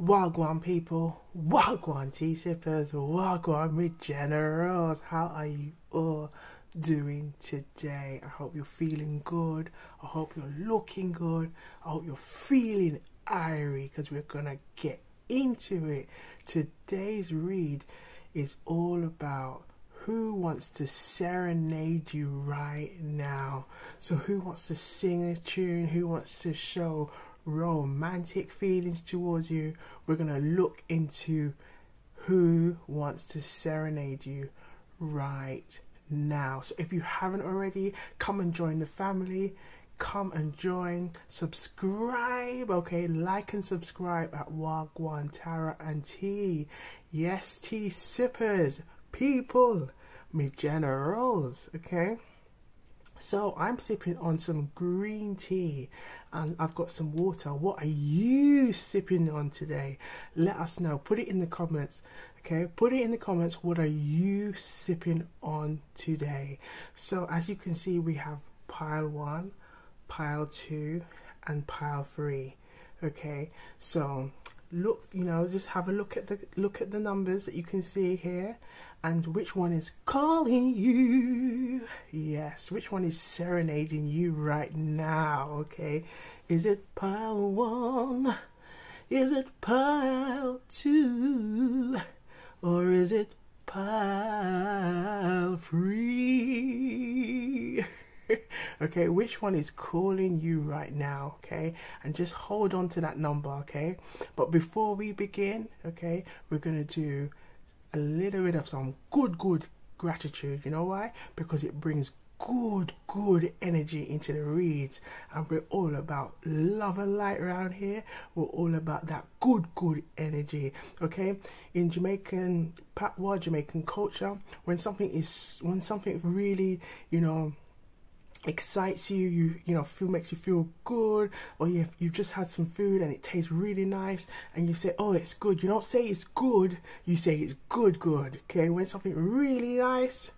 Wa gwan people, wa gwan tea sippers, wa gwan regeneros. How are you all doing today? I hope you're feeling good. I hope you're looking good. I hope you're feeling airy, because we're gonna get into it. Today's read is all about who wants to serenade you right now. So who wants to sing a tune? Who wants to show romantic feelings towards you? We're going to look into who wants to serenade you right now. So if you haven't already, come and join the family. Come and join, subscribe, okay? Like and subscribe at Wa Gwan Tarot and Tea. Yes, tea sippers, people, me generals, okay? So I'm sipping on some green tea and I've got some water. What are you sipping on today? Let us know. Put it in the comments. Okay, put it in the comments. What are you sipping on today? So as you can see, we have pile 1, pile 2 and pile 3. Okay, so look, you know, just have a look at the numbers that you can see here, and which one is calling you? Yes, which one is serenading you right now? Okay, is it pile 1? Is it pile 2? Or is it pile 3? Okay, which one is calling you right now? Okay, and just hold on to that number. Okay, but before we begin, okay, we're gonna do a little bit of some good gratitude. You know why? Because it brings good energy into the reads, and we're all about love and light around here. We're all about that good energy, okay? In Jamaican Patwa, Jamaican culture, when something really, you know, excites you, you know, makes you feel good, or you just had some food and it tastes really nice and you say, oh, it's good. You don't say it's good, you say it's good. Okay, when something really nice,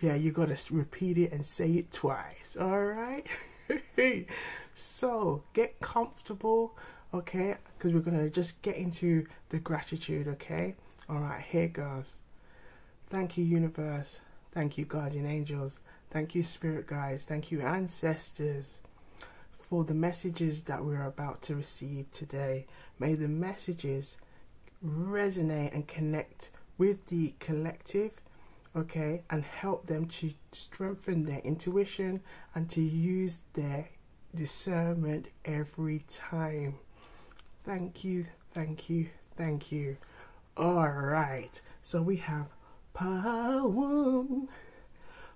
yeah, you gotta repeat it and say it twice. All right. So get comfortable, okay, because we're gonna just get into the gratitude. Okay, all right, here goes. Thank you, universe. Thank you, guardian angels. Thank you, spirit guides. Thank you, ancestors, for the messages that we're about to receive today. May the messages resonate and connect with the collective, okay, and help them to strengthen their intuition and to use their discernment every time. Thank you, thank you, thank you. All right, so we have pile 1.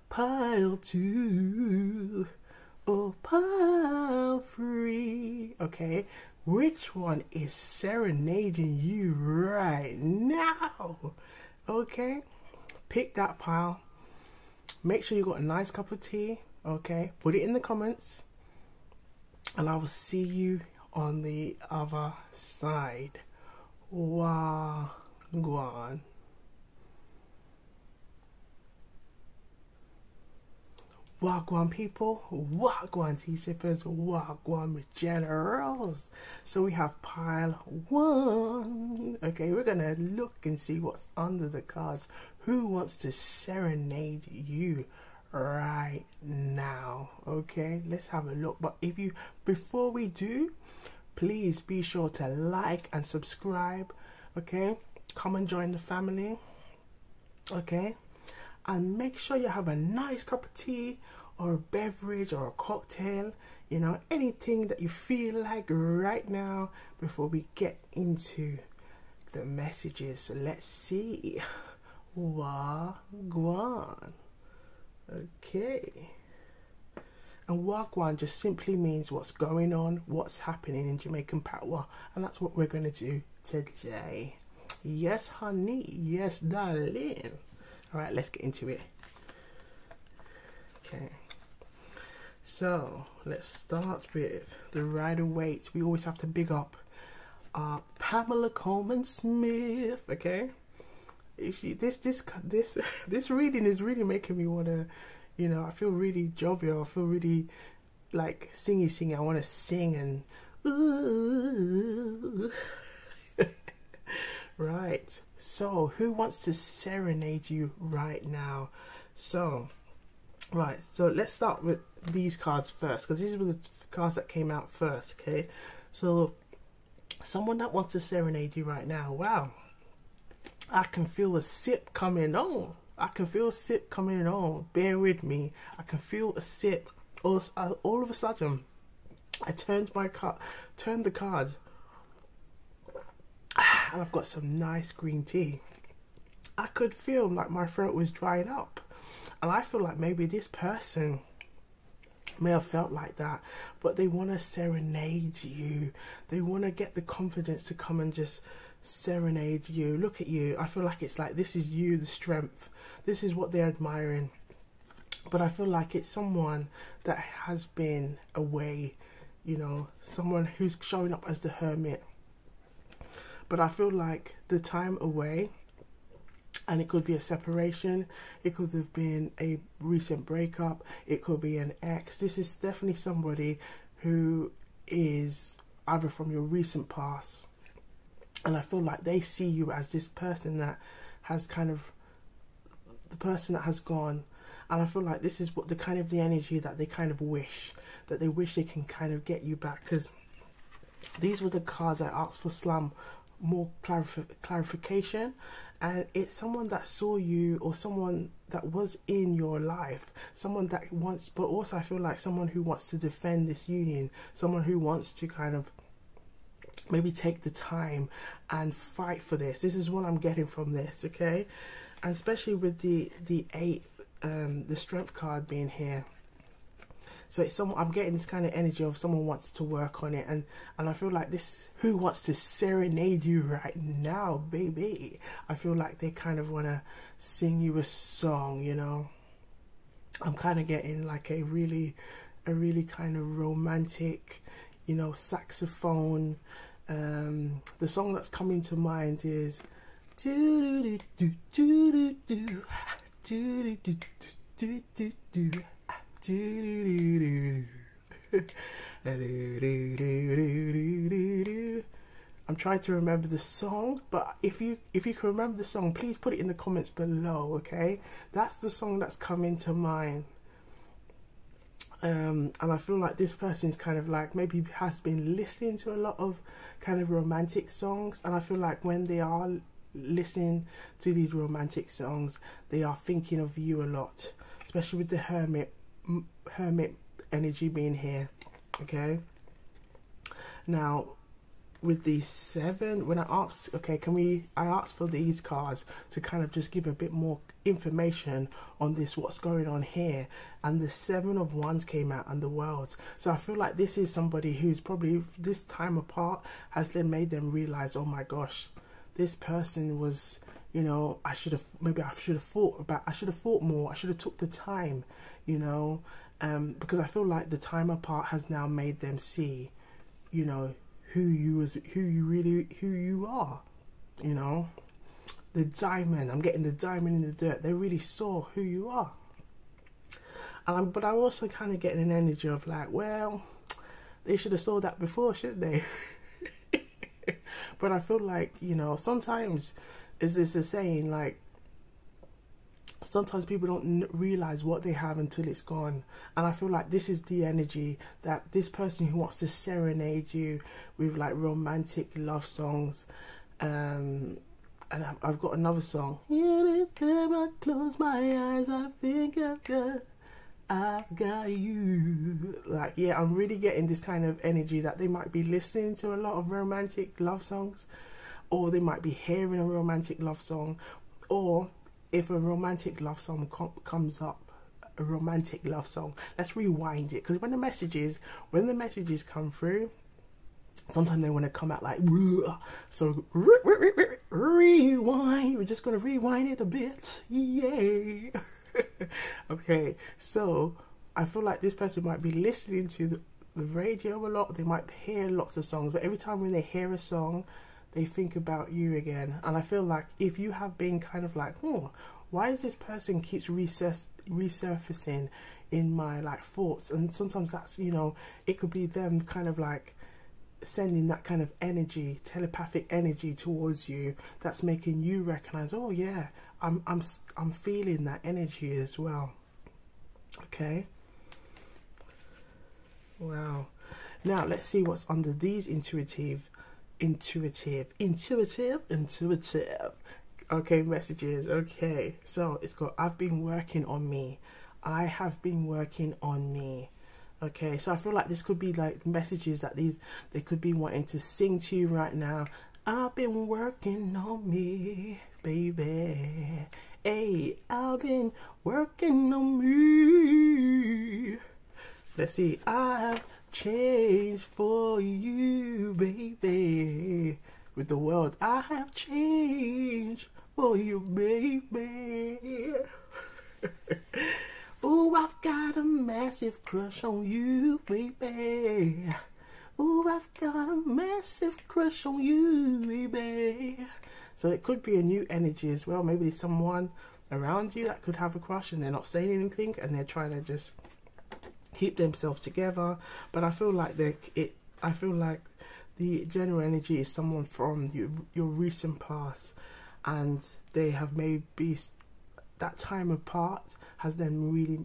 Pile 2 or pile 3. Okay, which one is serenading you right now? Okay, pick that pile. Make sure you got a nice cup of tea. Okay, put it in the comments and I will see you on the other side. Wa gwan. Wa gwan people, wa gwan tea sippers, wa gwan generals. So we have pile 1. Okay, we're gonna look and see what's under the cards. Who wants to serenade you right now? Okay, let's have a look. But if you, before we do, please be sure to like and subscribe. Okay, come and join the family. Okay, and make sure you have a nice cup of tea or a beverage or a cocktail, you know, anything that you feel like right now before we get into the messages. So let's see. Wa gwan. Okay, and wa gwan just simply means what's going on, what's happening in Jamaican Patwa, and that's what we're going to do today. Yes, honey, yes, darling. All right, let's get into it. Okay, so let's start with the Rider-Waite. We always have to big up Pamela Coleman Smith. Okay, this reading is really making me wanna, you know, I feel really jovial. I feel really like singy. I want to sing and ooh. Right, so who wants to serenade you right now? So, right, so let's start with these cards first, because these were the cards that came out first, okay? So, someone that wants to serenade you right now. Wow, I can feel a sip coming on. I can feel a sip coming on. Bear with me. I can feel a sip. All of a sudden, I turned the cards, and I've got some nice green tea. I could feel like my throat was drying up, and I feel like maybe this person may have felt like that, but they want to serenade you. They want to get the confidence to come and just serenade you. Look at you. I feel like it's like this is you, the strength. This is what they're admiring. But I feel like it's someone that has been away, you know, someone who's showing up as the hermit. But I feel like the time away, and it could be a separation, it could have been a recent breakup, it could be an ex. This is definitely somebody who is either from your recent past, and I feel like they see you as this person that has kind of, the person that has gone. And I feel like this is what the kind of the energy that they kind of wish, that they wish they can kind of get you back. Because these were the cards I asked for more clarification. And it's someone that saw you, or someone that was in your life, someone that wants, but also I feel like someone who wants to defend this union, someone who wants to kind of maybe take the time and fight for this. This is what I'm getting from this, okay? And especially with the eight, the strength card being here. So it's someone, I'm getting this kind of energy of someone wants to work on it, and I feel like this, who wants to serenade you right now, baby? I feel like they kind of want to sing you a song, you know? I'm kind of getting like a really kind of romantic, you know, saxophone. The song that's coming to mind is do do do do do do do do do do do. I'm trying to remember the song, but if you can remember the song, please put it in the comments below, okay? That's the song that's coming to mind. And I feel like this person's kind of like maybe has been listening to a lot of kind of romantic songs, and I feel like when they are listening to these romantic songs, they are thinking of you a lot, especially with the hermit energy being here, okay? Now with the seven, when I asked, okay, I asked for these cards to kind of just give a bit more information on this, what's going on here, and the seven of wands came out and the world. So I feel like this is somebody who's probably, this time apart has then made them realize, oh my gosh, this person was, you know, I should have thought more, I should have took the time, you know, because I feel like the time apart has now made them see, you know, who you are, you know. The diamond, I'm getting the diamond in the dirt. They really saw who you are. But I'm also kind of getting an energy of like, well, they should have saw that before, shouldn't they? But I feel like, you know, sometimes is this a saying, like sometimes people don't realize what they have until it's gone. And I feel like this is the energy that this person who wants to serenade you with like romantic love songs. And I've got another song. Anytime I close my eyes, I think I've got you. Like, yeah, I'm really getting this kind of energy that they might be listening to a lot of romantic love songs, or they might be hearing a romantic love song, or if a romantic love song comes up, a romantic love song. Let's rewind it, because when the messages come through, sometimes they want to come out like, so rewind. We're just going to rewind it a bit, yay. Okay, so I feel like this person might be listening to the radio a lot. They might hear lots of songs, but every time when they hear a song, they think about you again. And I feel like if you have been kind of like, why is this person keeps resurfacing in my like thoughts? And sometimes that's, you know, it could be them kind of like sending that kind of energy, telepathic energy towards you, that's making you recognize, oh yeah, I'm feeling that energy as well. Okay. Wow. Now let's see what's under these intuitive okay, messages. Okay, so it's got, I've been working on me. I have been working on me. Okay, so I feel like this could be like messages that they could be wanting to sing to you right now. I've been working on me, baby. Hey, I've been working on me. Let's see. I have changed for you, baby. With the world, I have changed for you, baby. Ooh, I've got a massive crush on you, baby. Ooh, I've got a massive crush on you, baby. So it could be a new energy as well. Maybe there's someone around you that could have a crush and they're not saying anything and they're trying to just keep themselves together. But I feel like I feel like the general energy is someone from your recent past, and they have maybe that time apart has then really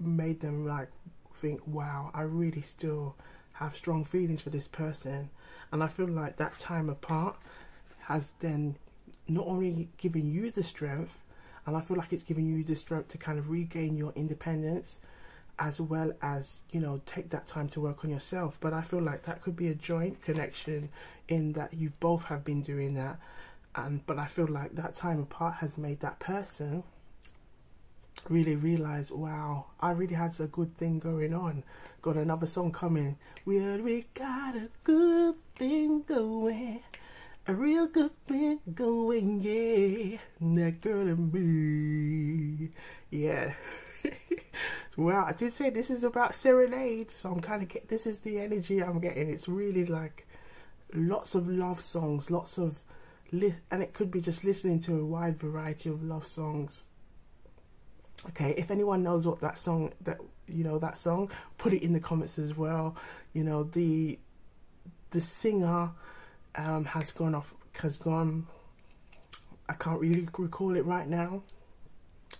made them like think, wow, I really still have strong feelings for this person. And I feel like that time apart has then not only given you the strength, and I feel like it's given you the strength to kind of regain your independence, as well as, you know, take that time to work on yourself. But I feel like that could be a joint connection in that you both have been doing that. And but I feel like that time apart has made that person really realize, wow, I really had a good thing going on. Got another song coming. We got a good thing going, a real good thing going, yeah. That girl and me, yeah. Well, I did say this is about serenade, so I'm kind of, this is the energy I'm getting. It's really like lots of love songs, lots of, and it could be just listening to a wide variety of love songs. Okay, if anyone knows what that song, that song, put it in the comments as well. You know, the singer has gone, I can't really recall it right now.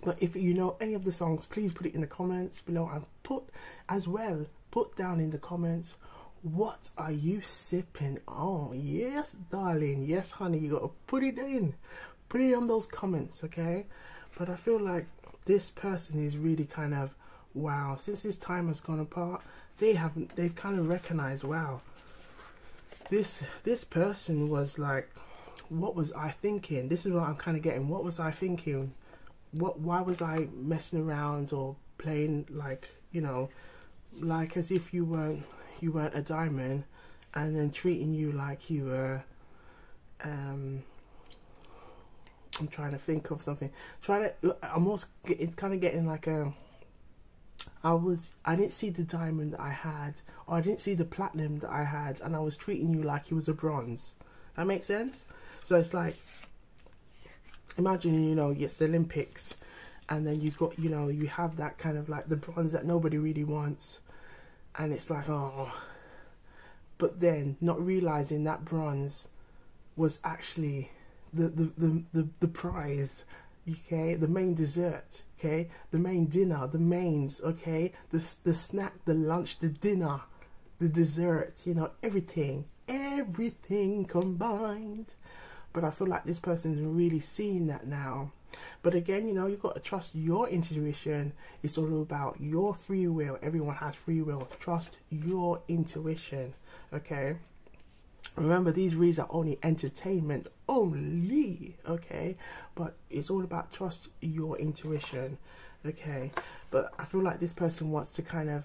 But if you know any of the songs, please put it in the comments below, and put down in the comments, what are you sipping on? Yes, darling. Yes, honey. You got to put it in. Put it on those comments, okay? But I feel like this person is really kind of, wow, since this time has gone apart, they've kind of recognized, wow, this person was like, what was I thinking? This is what I'm kind of getting. What was I thinking? Why was I messing around or playing like, you know, like as if you weren't a diamond, and then treating you like you were, I'm trying to think of something, I'm kind of getting like a, I didn't see the diamond that I had, or I didn't see the platinum that I had, and I was treating you like you was a bronze. That makes sense? So it's like, imagine, you know, it's the Olympics, and then you've got, you know, you have that kind of like the bronze that nobody really wants, and it's like, oh, but then not realizing that bronze was actually the prize, okay, the main dessert, okay, the main dinner, the mains, okay, the snack, the lunch, the dinner, the dessert, you know, everything combined. But I feel like this person's really seeing that now. But again, you know, you've got to trust your intuition. It's all about your free will. Everyone has free will. Trust your intuition, okay? Remember, these reads are only entertainment only, okay? But it's all about trust your intuition, okay? But I feel like this person wants to kind of,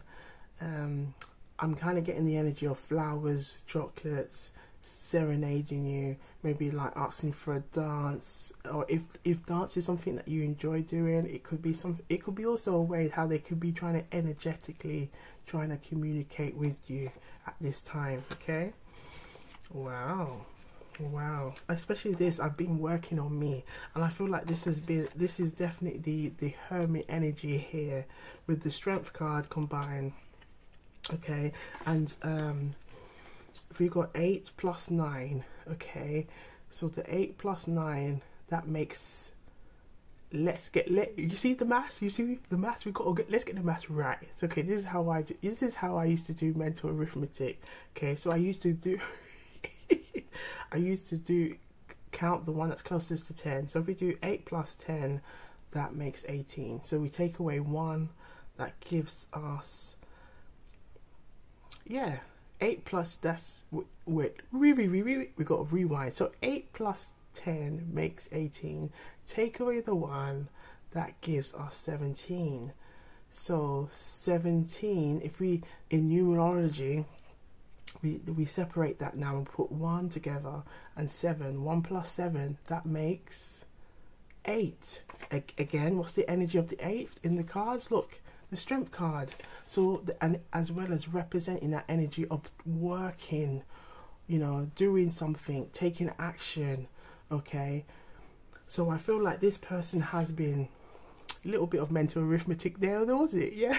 I'm kind of getting the energy of flowers, chocolates, serenading you, maybe like asking for a dance, or if dance is something that you enjoy doing, it could be it could be also a way how they could be trying to energetically trying to communicate with you at this time, okay? Wow, especially this, I've been working on me. And I feel like this is definitely the hermit energy here with the strength card combined, okay? And we got 8 plus 9. Okay, so the 8 plus 9, that makes, you see the maths, we got, let's get the maths right. Okay, this is how I used to do mental arithmetic. Okay, so I used to do count the one that's closest to 10. So if we do 8 plus 10, that makes 18. So we take away 1, that gives us, yeah, 8 plus, that's, wait, we got to rewind. So 8 plus 10 makes 18. Take away the 1, that gives us 17. So 17, if we, in numerology, we separate that now and put 1 together and 7. 1 plus 7, that makes 8. Again, what's the energy of the 8 in the cards? Look, the strength card. So, and as well as representing that energy of working, you know, doing something, taking action. Okay, so I feel like this person has been a little bit of mental arithmetic there was it, yeah.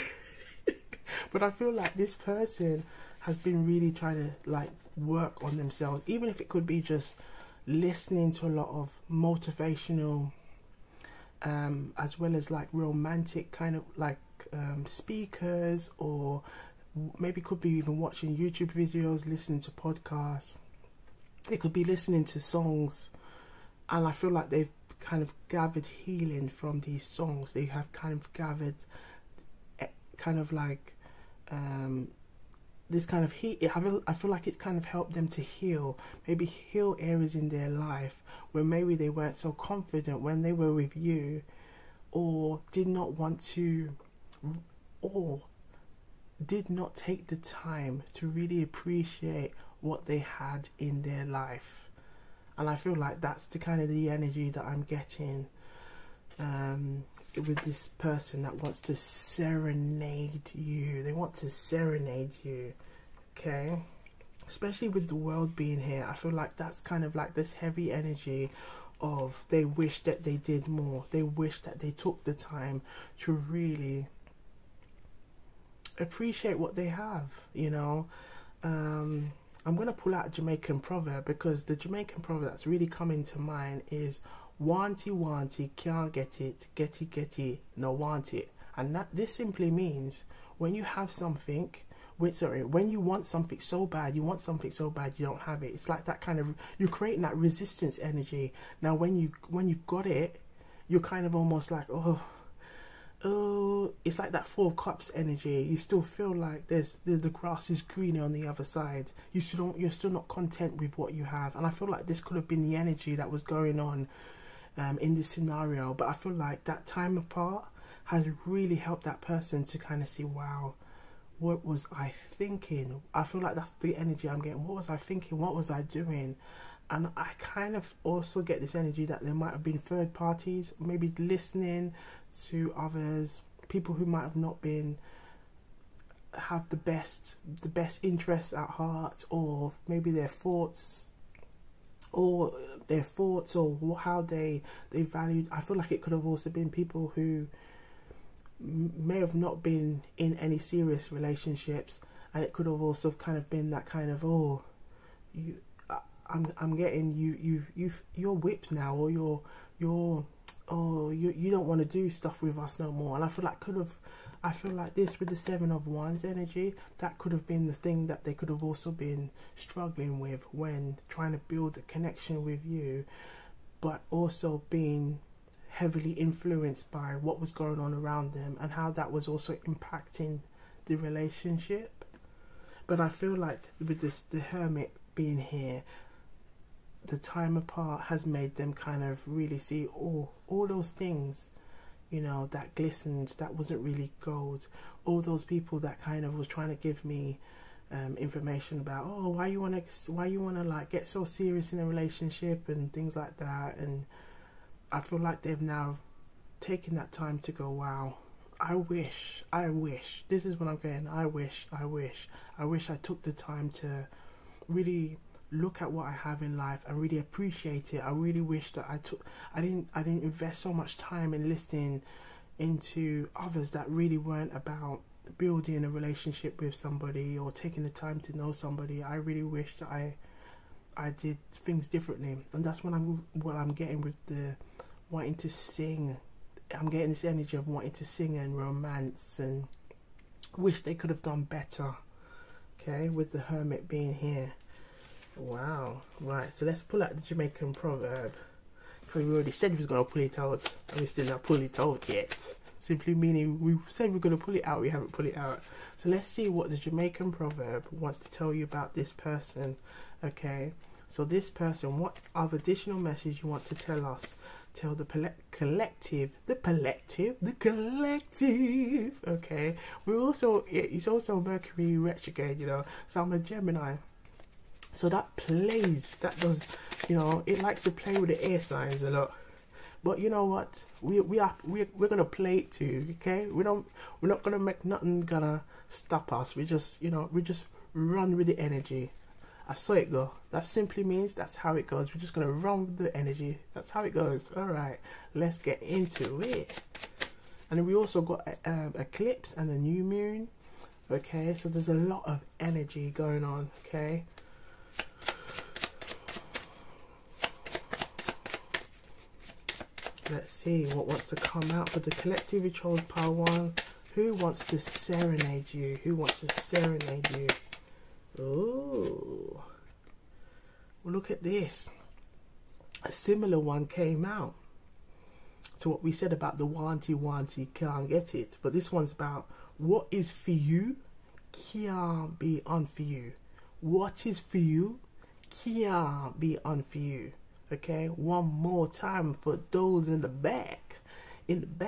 But I feel like this person has been really trying to like work on themselves, even if it could be just listening to a lot of motivational as well as like romantic kind of like speakers, or maybe could be even watching YouTube videos, listening to podcasts. They could be listening to songs, and I feel like they've kind of gathered healing from these songs. They have kind of gathered kind of like this kind of heat. I feel like it's kind of helped them to heal, maybe heal areas in their life where maybe they weren't so confident when they were with you, or did not want to, or did not take the time to really appreciate what they had in their life. And I feel like that's the kind of the energy that I'm getting with this person that wants to serenade you. They want to serenade you, okay? Especially with the world being here, I feel like that's kind of like this heavy energy of they wish that they did more. They wish that they took the time to really appreciate what they have, you know? I'm going to pull out a Jamaican proverb, because the Jamaican proverb that's really coming to mind is wanty wanty can't get it, getty getty no want it. And that this simply means when you have something, when you want something so bad, you don't have it. It's like that kind of, you're creating that resistance energy. Now when you've got it, you're kind of almost like, oh, it's like that 4 of Cups energy. You still feel like the grass is greener on the other side. You're still not content with what you have. And I feel like this could have been the energy that was going on in this scenario. But I feel like that time apart has really helped that person to kind of see, wow, what was I thinking? I feel like that's the energy I'm getting. What was I thinking? What was I doing? And I kind of also get this energy that there might have been third parties, maybe listening to others, people who might have not been, have the best interests at heart, or maybe their thoughts or how they valued. I feel like it could have also been people who may have not been in any serious relationships, and it could have also kind of been that kind of, oh, I'm getting you're whipped now, or you don't want to do stuff with us no more. And I feel like I feel like this with the 7 of Wands energy, that could have been the thing that they could have also been struggling with when trying to build a connection with you, but also being heavily influenced by what was going on around them and how that was also impacting the relationship. But I feel like with this, the Hermit being here, the time apart has made them kind of really see all those things, you know, that glistened, that wasn't really gold. All those people that kind of was trying to give me information about, oh, why you wanna like get so serious in a relationship and things like that. And I feel like they've now taken that time to go, wow, I wish. This is what I'm getting. I wish I took the time to really look at what I have in life and really appreciate it. I really wish that I didn't invest so much time in listening into others that really weren't about building a relationship with somebody or taking the time to know somebody, I really wish that I did things differently. And that's what I'm getting with the wanting to sing. I'm getting this energy of wanting to sing and romance and wish they could have done better. Okay, with the Hermit being here. Wow. Right, so let's pull out the Jamaican proverb. Because we already said we was going to pull it out, and we still not pull it out yet. Simply meaning we said we're going to pull it out, we haven't pulled it out. So let's see what the Jamaican proverb wants to tell you about this person. Okay, so this person, what other additional message you want to tell us? Tell the collective. Okay, we're also, it's also Mercury retrograde, you know, so I'm a Gemini, so that plays, that does, you know, it likes to play with the air signs a lot. But you know what, we're gonna play it too. Okay, we're not gonna make nothing gonna stop us. We just, you know, we just run with the energy. I saw it go. That simply means that's how it goes. We're just gonna run with the energy. That's how it goes. All right, let's get into it. And then we also got eclipse and the new moon. Okay, so there's a lot of energy going on. Okay, let's see what wants to come out for the collective, which holds power one. Who wants to serenade you? Who wants to serenade you? Oh, well, look at this. A similar one came out to what we said about the wanty can't get it, but this one's about what is for you can't be on for you. What is for you can't be on for you. Okay, one more time for those in the back,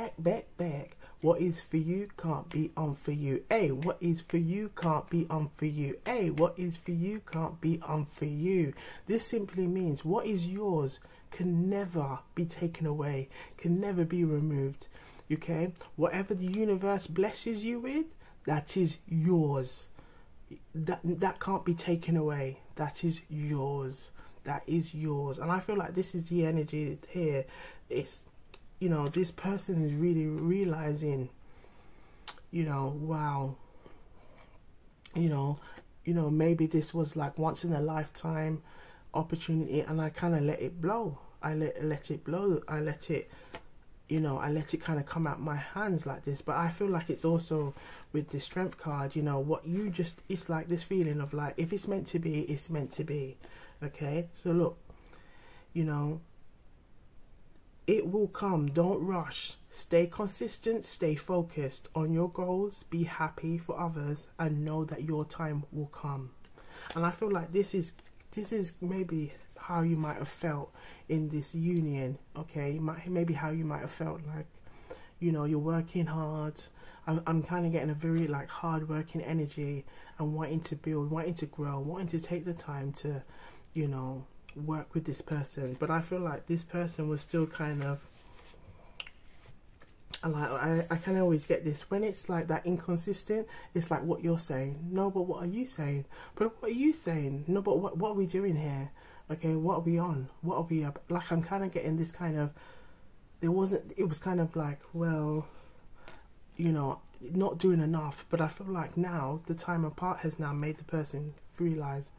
back. What is for you can't be on for you. Hey, what is for you can't be on for you. Hey, what is for you can't be on for you. This simply means what is yours can never be taken away, can never be removed. Okay, whatever the universe blesses you with, that is yours. That can't be taken away. That is yours. That is yours. And I feel like this is the energy here. It's, you know, this person is really realizing, you know, wow, you know, maybe this was like once in a lifetime opportunity, and I kind of let it blow. I let it blow. I let it, you know, I let it kind of come out my hands like this. But I feel like it's also with the Strength card, you know, what you just, it's like this feeling of like, if it's meant to be, it's meant to be. Okay, so look, you know, it will come. Don't rush. Stay consistent. Stay focused on your goals. Be happy for others, and know that your time will come. And I feel like this is maybe how you might have felt in this union. Okay, maybe how you might have felt, like, you know, you're working hard. I'm kind of getting a very like hard-working energy and wanting to build, wanting to grow, wanting to take the time to, you know, work with this person. But I feel like this person was still kind of like, I can always get this when it's like that inconsistent. It's like, what you're saying, no, but what are you saying? But what are you saying? No, but what are we doing here? Okay, what are we on? What are we up? Like, I'm kind of getting this kind of, there wasn't, it was kind of like, well, you know, not doing enough. But I feel like now the time apart has now made the person realize,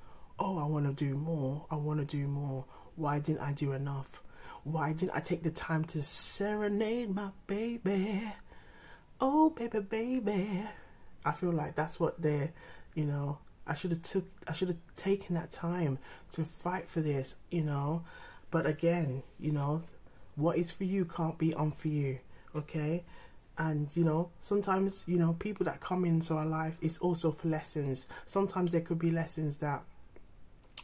oh, I want to do more. I want to do more. Why didn't I do enough? Why didn't I take the time to serenade my baby? Oh, baby, baby. I feel like that's what they're, you know, I should have taken that time to fight for this, you know. But again, you know, what is for you can't be on for you. Okay. And, you know, sometimes, you know, people that come into our life, it's also for lessons. Sometimes there could be lessons that,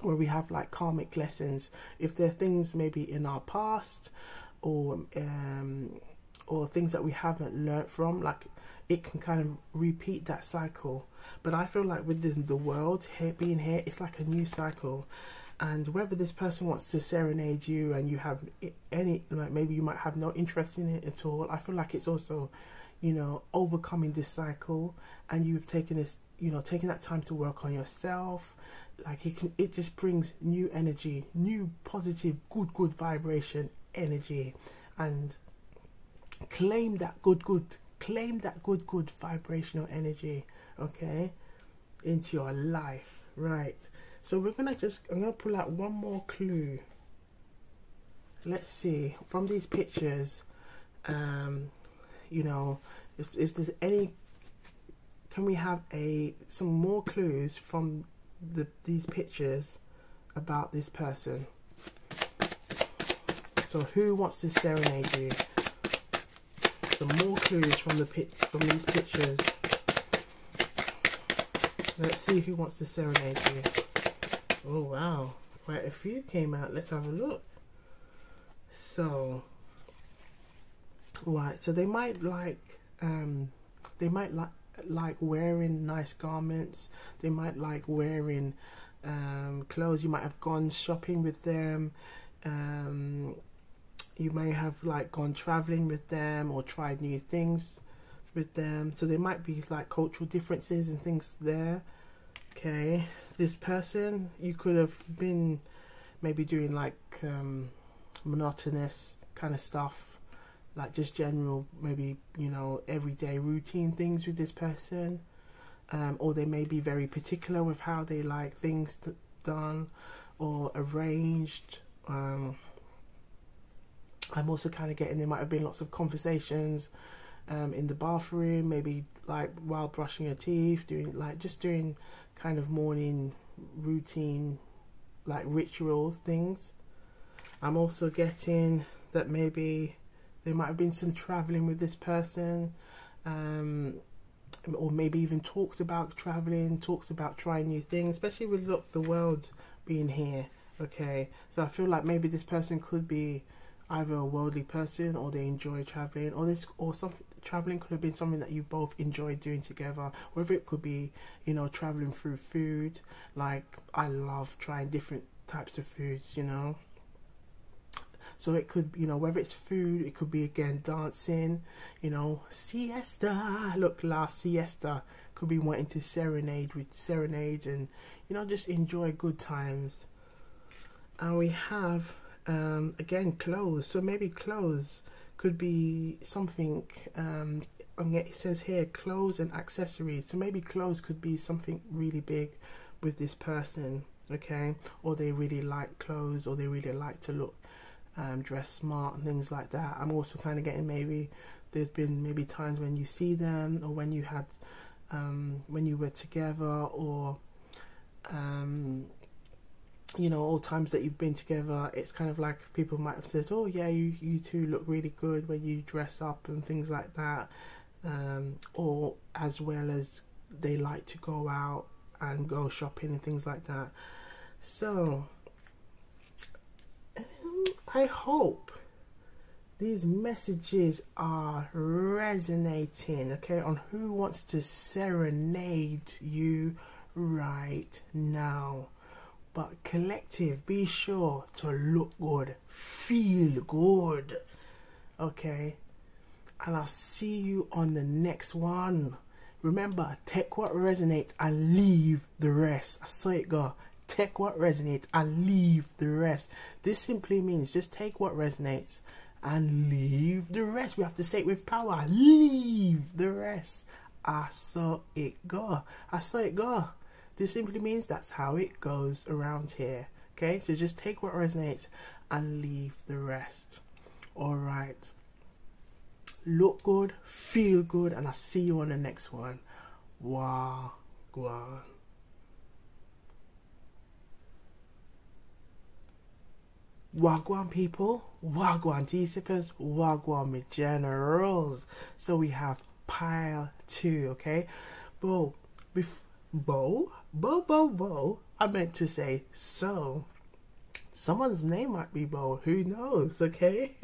where we have like karmic lessons, if there are things maybe in our past or things that we haven't learnt from, like it can kind of repeat that cycle. But I feel like with the world here being here, it's like a new cycle. And whether this person wants to serenade you and you have any, like maybe you might have no interest in it at all, I feel like it's also, you know, overcoming this cycle, and you've taken this, you know, taking that time to work on yourself. Like it just brings new energy, new positive, good vibration energy. And claim that good Claim that good vibrational energy, okay, into your life, right? So we're gonna just, I'm gonna pull out one more clue. Let's see from these pictures, you know, if there's any, can we have some more clues from these pictures about this person? So who wants to serenade you? Some more clues from these pictures. Let's see who wants to serenade you. Oh wow, quite a few came out. Let's have a look. So, right, so they might like wearing nice garments. They might like wearing clothes. You might have gone shopping with them. You may have like gone traveling with them or tried new things with them. So there might be like cultural differences and things there. Okay, this person, you could have been maybe doing like monotonous kind of stuff, like just general, maybe, you know, everyday routine things with this person, or they may be very particular with how they like things done or arranged. I'm also kind of getting there might have been lots of conversations in the bathroom, maybe like while brushing your teeth, just doing kind of morning routine, like rituals, things. I'm also getting that maybe there might have been some traveling with this person, or maybe even talks about traveling, talks about trying new things, especially with, look, the world being here. Okay, so I feel like maybe this person could be either a worldly person, or they enjoy traveling, or something. Traveling could have been something that you both enjoy doing together. Whether it could be, you know, traveling through food. Like, I love trying different types of foods, you know. So it could, you know, whether it's food, it could be, again, dancing, you know, siesta. Look, last siesta could be wanting to serenade with serenades and, you know, just enjoy good times. And we have, again, clothes. So maybe clothes could be something, it says here, clothes and accessories. So maybe clothes could be something really big with this person, okay? Or they really like clothes, or they really like to look, dress smart and things like that. I'm also kind of getting maybe there's been maybe times when you see them, or when you had, when you were together, or you know, all times that you've been together. It's kind of like people might have said, "Oh yeah, you two look really good when you dress up," and things like that. Or as well as they like to go out and go shopping and things like that. So I hope these messages are resonating, okay, on who wants to serenade you right now. But collective, be sure to look good, feel good, okay? And I'll see you on the next one. Remember, take what resonates and leave the rest. I saw it go. Take what resonates and leave the rest. This simply means just take what resonates and leave the rest. We have to say it with power. Leave the rest. I saw it go. I saw it go. This simply means that's how it goes around here. Okay, so just take what resonates and leave the rest. All right. Look good, feel good, and I'll see you on the next one. Wa gwan. Wagwan people, wagwan tea sippers, wagwan with generals. So we have pile 2, okay? Bo. I meant to say so. Someone's name might be Bo, who knows, okay?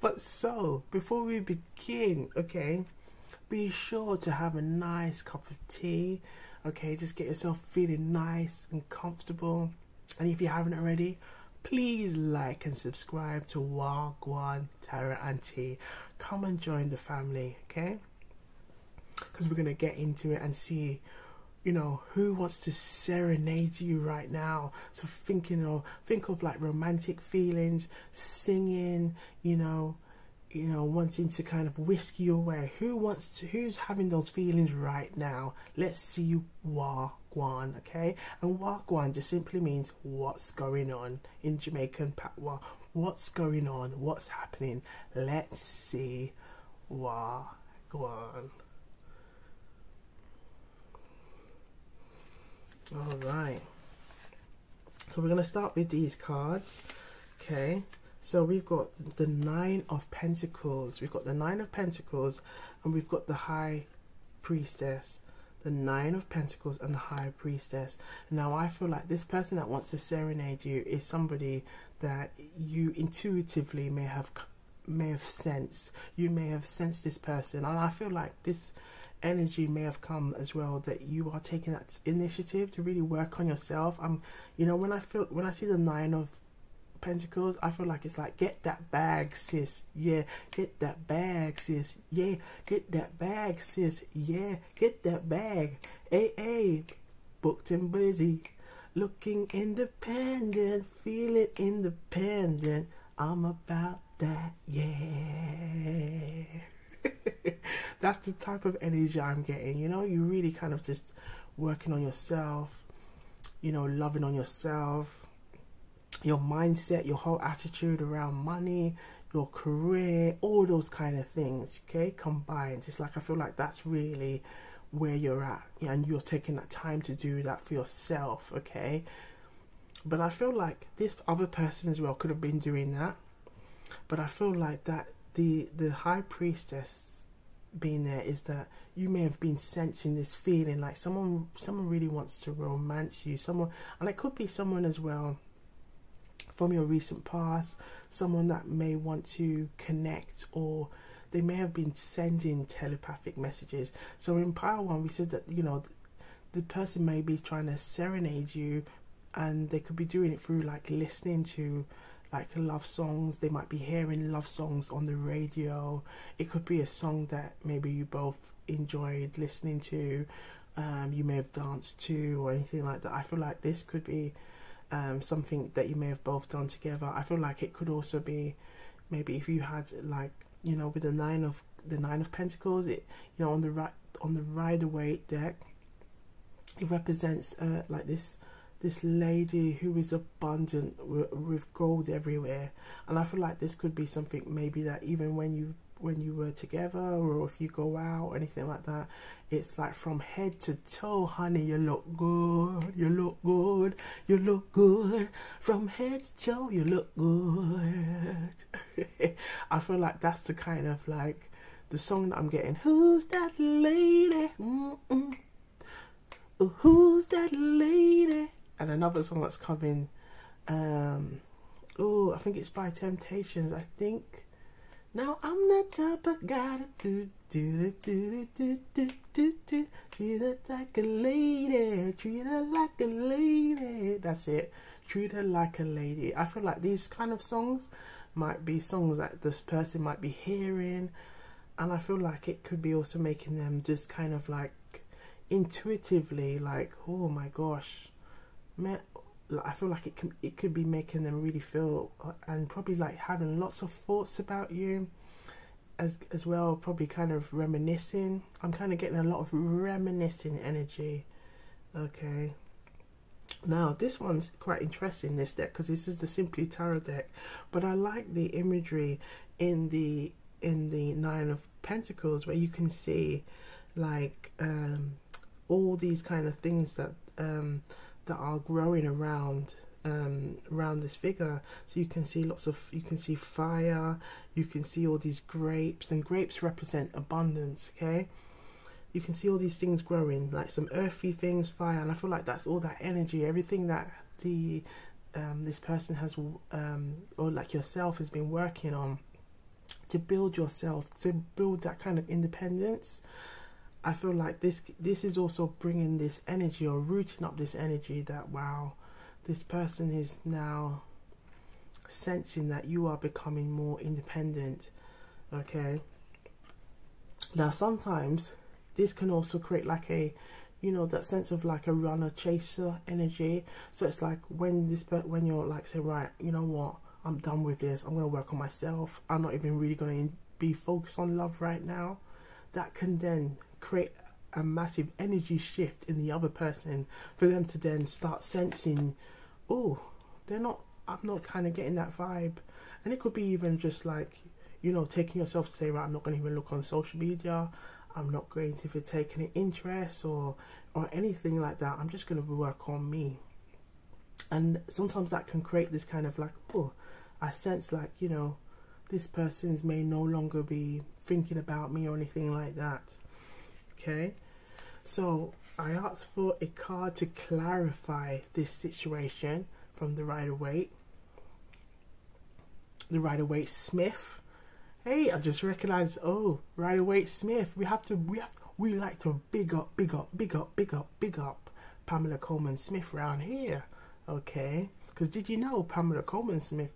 But so, before we begin, okay, be sure to have a nice cup of tea, okay? Just get yourself feeling nice and comfortable. And if you haven't already, please like and subscribe to Wa Gwan Tarot and Tea. Come and join the family, okay? Because we're going to get into it and see, you know, who wants to serenade you right now. So think of like romantic feelings, singing, you know, you know, wanting to kind of whisk you away. Who wants to, who's having those feelings right now? Let's see Wa gwan, okay? And Wa gwan just simply means what's going on in Jamaican Patois. What's going on? What's happening? Let's see Wa gwan. All right. So we're going to start with these cards, okay? So we've got the Nine of Pentacles. We've got the Nine of Pentacles and we've got the High Priestess. The Nine of Pentacles and the High Priestess. Now I feel like this person that wants to serenade you is somebody that you intuitively may have sensed. You may have sensed this person, and I feel like this energy may have come as well, that you are taking that initiative to really work on yourself. You know, when I see the Nine of Pentacles, I feel like it's like, get that bag, sis, yeah, get that bag, sis, yeah, get that bag, sis, yeah, get that bag, hey, hey, booked and busy, looking independent, feeling independent, I'm about that, yeah. That's the type of energy I'm getting, you know, you really kind of just working on yourself, you know, loving on yourself, your mindset, your whole attitude around money, your career, all those kind of things, okay, combined. It's like, I feel like that's really where you're at, and you're taking that time to do that for yourself, okay? But I feel like this other person as well could have been doing that, but I feel like that the High Priestess being there is that you may have been sensing this feeling like someone really wants to romance you, someone, and it could be someone as well from your recent past, someone that may want to connect, or they may have been sending telepathic messages. So in pile one, we said that, you know, the person may be trying to serenade you, and they could be doing it through like listening to like love songs. They might be hearing love songs on the radio. It could be a song that maybe you both enjoyed listening to, you may have danced to or anything like that. I feel like this could be something that you may have both done together. I feel like it could also be maybe if you had, like, you know, with the nine of pentacles, it, you know, on the Rider-Waite deck, it represents like this lady who is abundant with gold everywhere. And I feel like this could be something maybe that even when you were together, or if you go out or anything like that, it's like from head to toe, honey, you look good, you look good, you look good, from head to toe, you look good. I feel like that's the kind of like the song that I'm getting. Who's that lady? Mm-mm. Who's that lady? And another song that's coming, oh, I think it's by Temptations, I think. Now I'm the type of guy to do. Treat her like a lady, treat her like a lady. That's it. Treat her like a lady. I feel like these kind of songs might be songs that this person might be hearing, and I feel like it could be also making them just kind of like intuitively like, oh my gosh, man. I feel like it could be making them really feel, and probably like having lots of thoughts about you as well, probably kind of reminiscing. I'm kind of getting a lot of reminiscing energy, okay? Now this one's quite interesting, this deck, because this is the Simply Tarot deck, but I like the imagery in the Nine of Pentacles, where you can see like all these kind of things that that are growing around this figure. So you can see you can see fire, you can see all these grapes, and grapes represent abundance, okay? You can see all these things growing, like some earthy things, fire, and I feel like that's all that energy, everything that the this person has or like yourself has been working on to build yourself, to build that kind of independence. I feel like this is also bringing this energy, or rooting up this energy, that wow, this person is now sensing that you are becoming more independent, okay? Now sometimes this can also create like a, you know, that sense of like a runner chaser energy. So it's like when you're like, say, right, you know what, I'm done with this. I'm going to work on myself. I'm not even really going to be focused on love right now. That can then create a massive energy shift in the other person for them to then start sensing, oh, they're not, I'm not kind of getting that vibe. And it could be even just like, you know, taking yourself to say, right, I'm not going to even look on social media. I'm not going to be taking an interest or anything like that. I'm just going to work on me. And sometimes that can create this kind of like, oh, I sense like, you know, this person's may no longer be thinking about me or anything like that. Okay, so I asked for a card to clarify this situation from the Rider-Waite. The Rider-Waite Smith. Hey, I just recognized, oh, Rider-Waite Smith. We like to big up Pamela Coleman Smith around here. Okay, because did you know Pamela Coleman Smith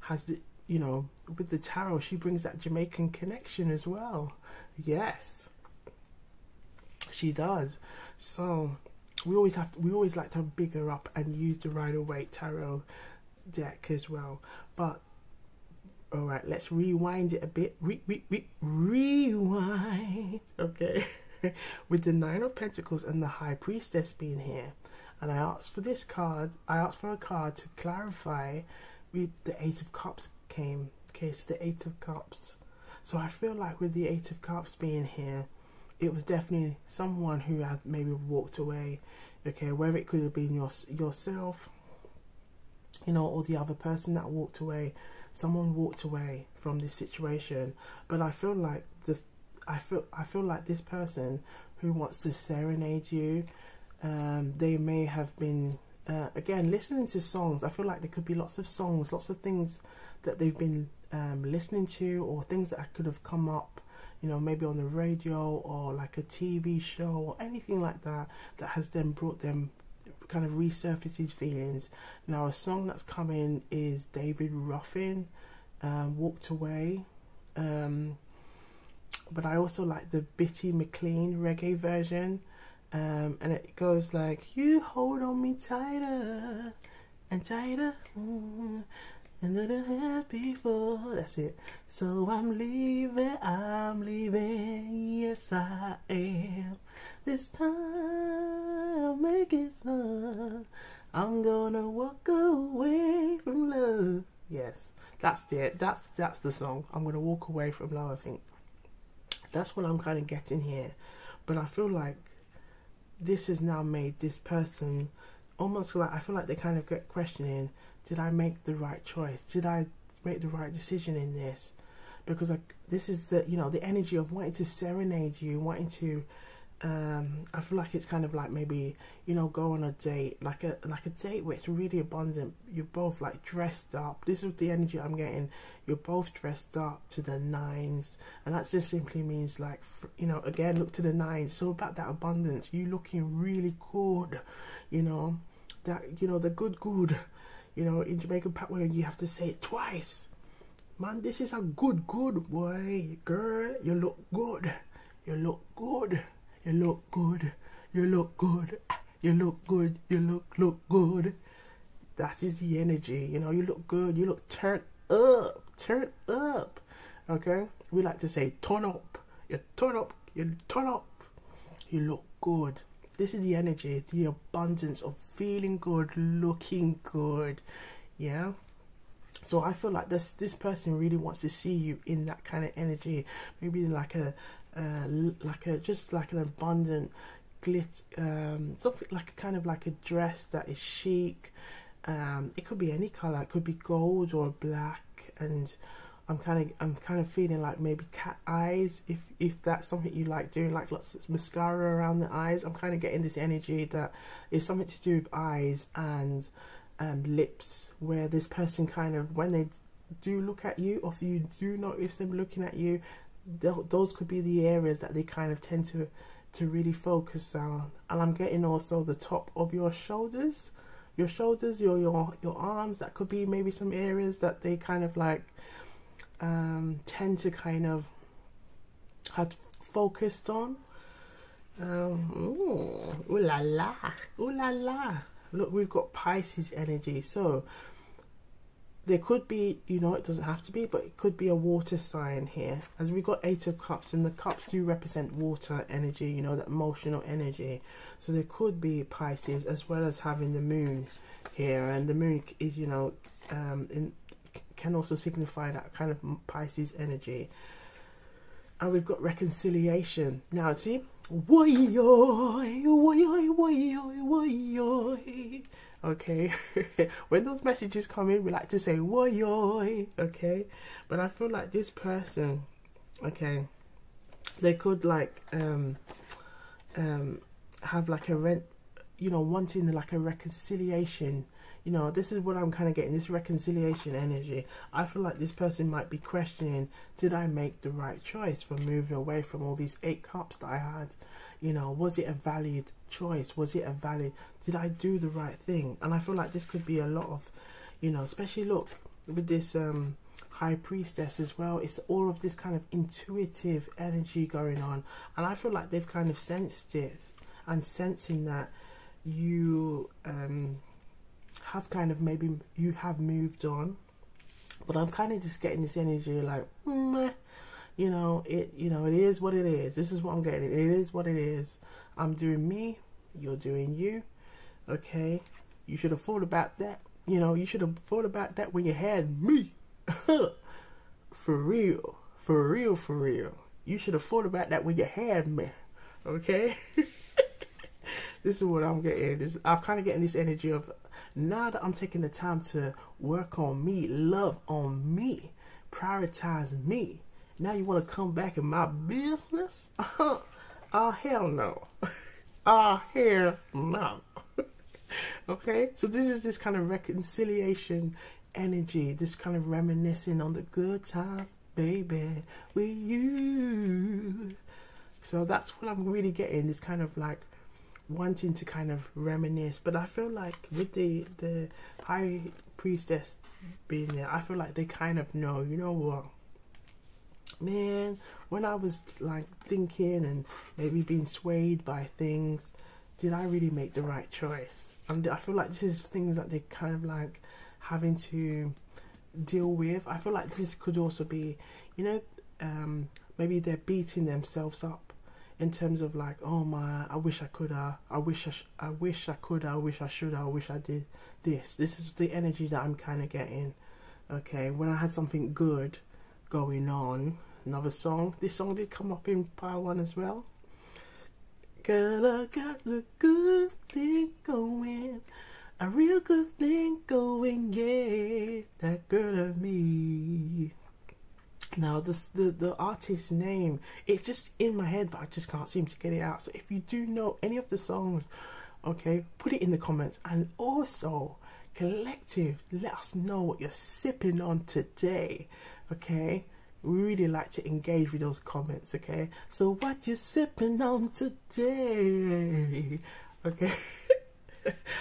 has the, you know, with the tarot, she brings that Jamaican connection as well. Yes, she does. So we always like to big her up and use the Rider-Waite tarot deck as well. But all right, let's rewind it a bit. Rewind. Okay, with the Nine of Pentacles and the High Priestess being here. And I asked for this card, I asked for a card to clarify with the Eight of Cups came. Okay, so the Eight of Cups. So I feel like with the Eight of Cups being here, it was definitely someone who had maybe walked away. Okay, whether it could have been yourself, you know, or the other person that walked away. Someone walked away from this situation. But I feel like I feel like this person who wants to serenade you, they may have been again listening to songs. I feel like there could be lots of songs, lots of things that they've been listening to, or things that could have come up, you know, maybe on the radio or like a TV show or anything like that, that has then brought them kind of resurfaced these feelings. Now a song that's coming is David Ruffin, Walked Away. But I also like the Bitty McLean reggae version. And it goes like, you hold on me tighter and tighter, and then I had before. That's it. So I'm leaving, yes I am. This time, make it fun. I'm gonna walk away from love. Yes, that's it. That's the song. I'm gonna walk away from love. I think that's what I'm kind of getting here. But I feel like this has now made this person almost like, I feel like they kind of get questioning, did I make the right choice? Did I make the right decision in this? Because this is the, you know, the energy of wanting to serenade you, wanting to, I feel like it's kind of like maybe, you know, go on a date, like a date where it's really abundant. You're both like dressed up. This is the energy I'm getting. You're both dressed up to the nines, and that just simply means like, you know, again, look to the nines. It's all about that abundance. You looking really good, you know, that, you know, the good, you know, in Jamaican where you have to say it twice. Man, this is a good boy, girl. You look good. You look good. You look good, you look good, you look good, you look good. That is the energy, you know, you look good, you look turn up, okay? We like to say turn up, you turn up, you turn up, you look good. This is the energy, the abundance of feeling good, looking good, yeah? So I feel like this person really wants to see you in that kind of energy, maybe like an abundant glit, something like a kind of like a dress that is chic. It could be any color. It could be gold or black. And I'm kind of feeling like maybe cat eyes. If that's something you like doing, like lots of mascara around the eyes. I'm kind of getting this energy that is something to do with eyes and lips, where this person kind of, when they do look at you, or if you do notice them looking at you, those could be the areas that they kind of tend to really focus on. And I'm getting also the top of your shoulders, your arms. That could be maybe some areas that they kind of like tend to kind of have focused on. Ooh la la, ooh la la. Look, we've got Pisces energy. So There could be, you know, it doesn't have to be, but it could be a water sign here, as we got 8 of cups, and the cups do represent water energy, you know, that emotional energy. So there could be Pisces, as well as having the moon here, and the moon is, you know, can also signify that kind of Pisces energy. And we've got reconciliation. Now see, okay. When those messages come in, we like to say woyoy, okay, but I feel like this person, okay, they could like have like a rent, you know, wanting like a reconciliation. You know, this is what I'm kind of getting, this reconciliation energy. I feel like this person might be questioning, did I make the right choice for moving away from all these 8 cups that I had? You know, was it a valid choice? Was it a valid, did I do the right thing? And I feel like this could be a lot of, you know, especially look with this High Priestess as well. It's all of this kind of intuitive energy going on, and I feel like they've kind of sensed it, and sensing that you have kind of, maybe you have moved on, but I'm kind of just getting this energy like, meh, you know, it is what it is. This is what I'm getting. It is what it is. I'm doing me, you're doing you. Okay, you should have thought about that. You know, you should have thought about that when you had me. For real, for real, for real. You should have thought about that when you had me. Okay. This is what I'm getting. This, I'm kind of getting this energy of, now that I'm taking the time to work on me, love on me, prioritize me, now you want to come back in my business? Oh, hell no. Oh, hell no. Okay, so this is this kind of reconciliation energy, this kind of reminiscing on the good times, baby, with you. So that's what I'm really getting, this kind of like wanting to kind of reminisce. But I feel like with the High Priestess being there, I feel like they kind of know, you know what, man, when I was like thinking and maybe being swayed by things, did I really make the right choice? And I feel like this is things that they kind of like having to deal with. I feel like this could also be, you know, maybe they're beating themselves up in terms of like, oh my, I wish I could, I wish I could, I wish I should, I wish I did this. This is the energy that I'm kind of getting. Okay, when I had something good going on, another song. This song did come up in pile one as well. Girl, I got the good thing going, a real good thing going, yeah, that girl of me. Now this, the artist's name, it's just in my head, but I just can't seem to get it out. So if you do know any of the songs, okay, put it in the comments. And also collective, let us know what you're sipping on today. Okay, we really like to engage with those comments. Okay, so what you sipping on today? Okay.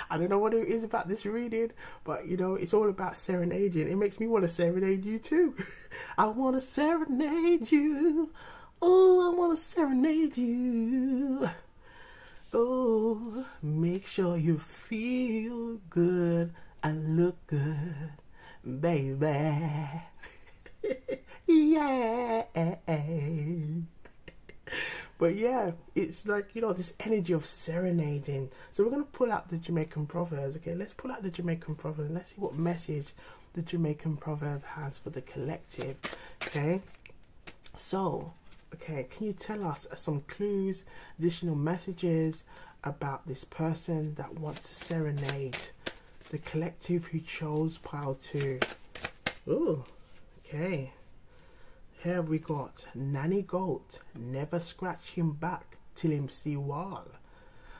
I don't know what it is about this reading, but you know, it's all about serenading. It makes me want to serenade you too. I want to serenade you. Oh, I want to serenade you. Oh, make sure you feel good and look good, baby. Yeah. But yeah, it's like, you know, this energy of serenading. So we're going to pull out the Jamaican Proverbs. Okay, let's pull out the Jamaican Proverbs and let's see what message the Jamaican Proverb has for the collective. Okay, so, okay, can you tell us some clues, additional messages about this person that wants to serenade the collective who chose pile 2? Ooh, okay. Here we got Nanny Goat, never scratch him back till him see wall.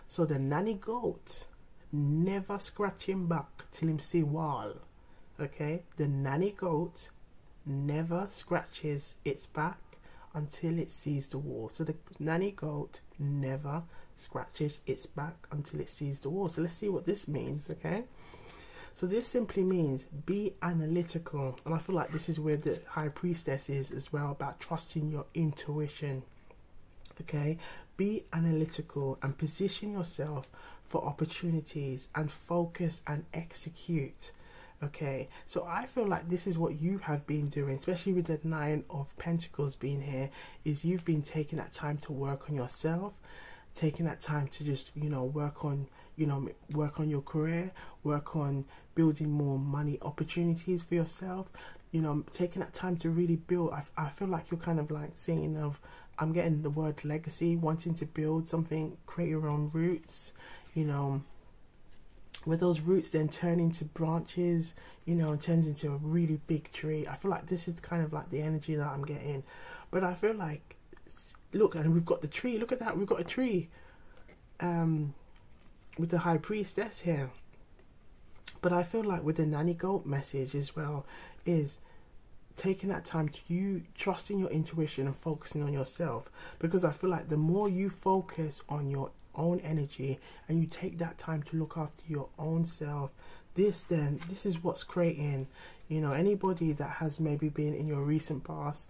So the Nanny Goat, never scratch him back till him see wall. Okay, the Nanny Goat never scratches its back until it sees the wall. So the Nanny Goat never scratches its back until it sees the wall. So let's see what this means. Okay, so this simply means be analytical. And I feel like this is where the High Priestess is as well, about trusting your intuition. Okay, be analytical and position yourself for opportunities and focus and execute. Okay, so I feel like this is what you have been doing, especially with the Nine of Pentacles being here, is you've been taking that time to work on yourself, taking that time to just, you know, work on your career, work on building more money opportunities for yourself, you know, taking that time to really build. I feel like you're kind of like saying of, I'm getting the word legacy, wanting to build something, create your own roots, you know, where those roots then turn into branches, you know, and turns into a really big tree. I feel like this is kind of like the energy that I'm getting. But I feel like, look, and we've got the tree. Look at that. We've got a tree with the High Priestess here. But I feel like with the Nanny Goat message as well is taking that time to you trusting your intuition and focusing on yourself, because I feel like the more you focus on your own energy and you take that time to look after your own self, this is what's creating, you know, anybody that has maybe been in your recent past,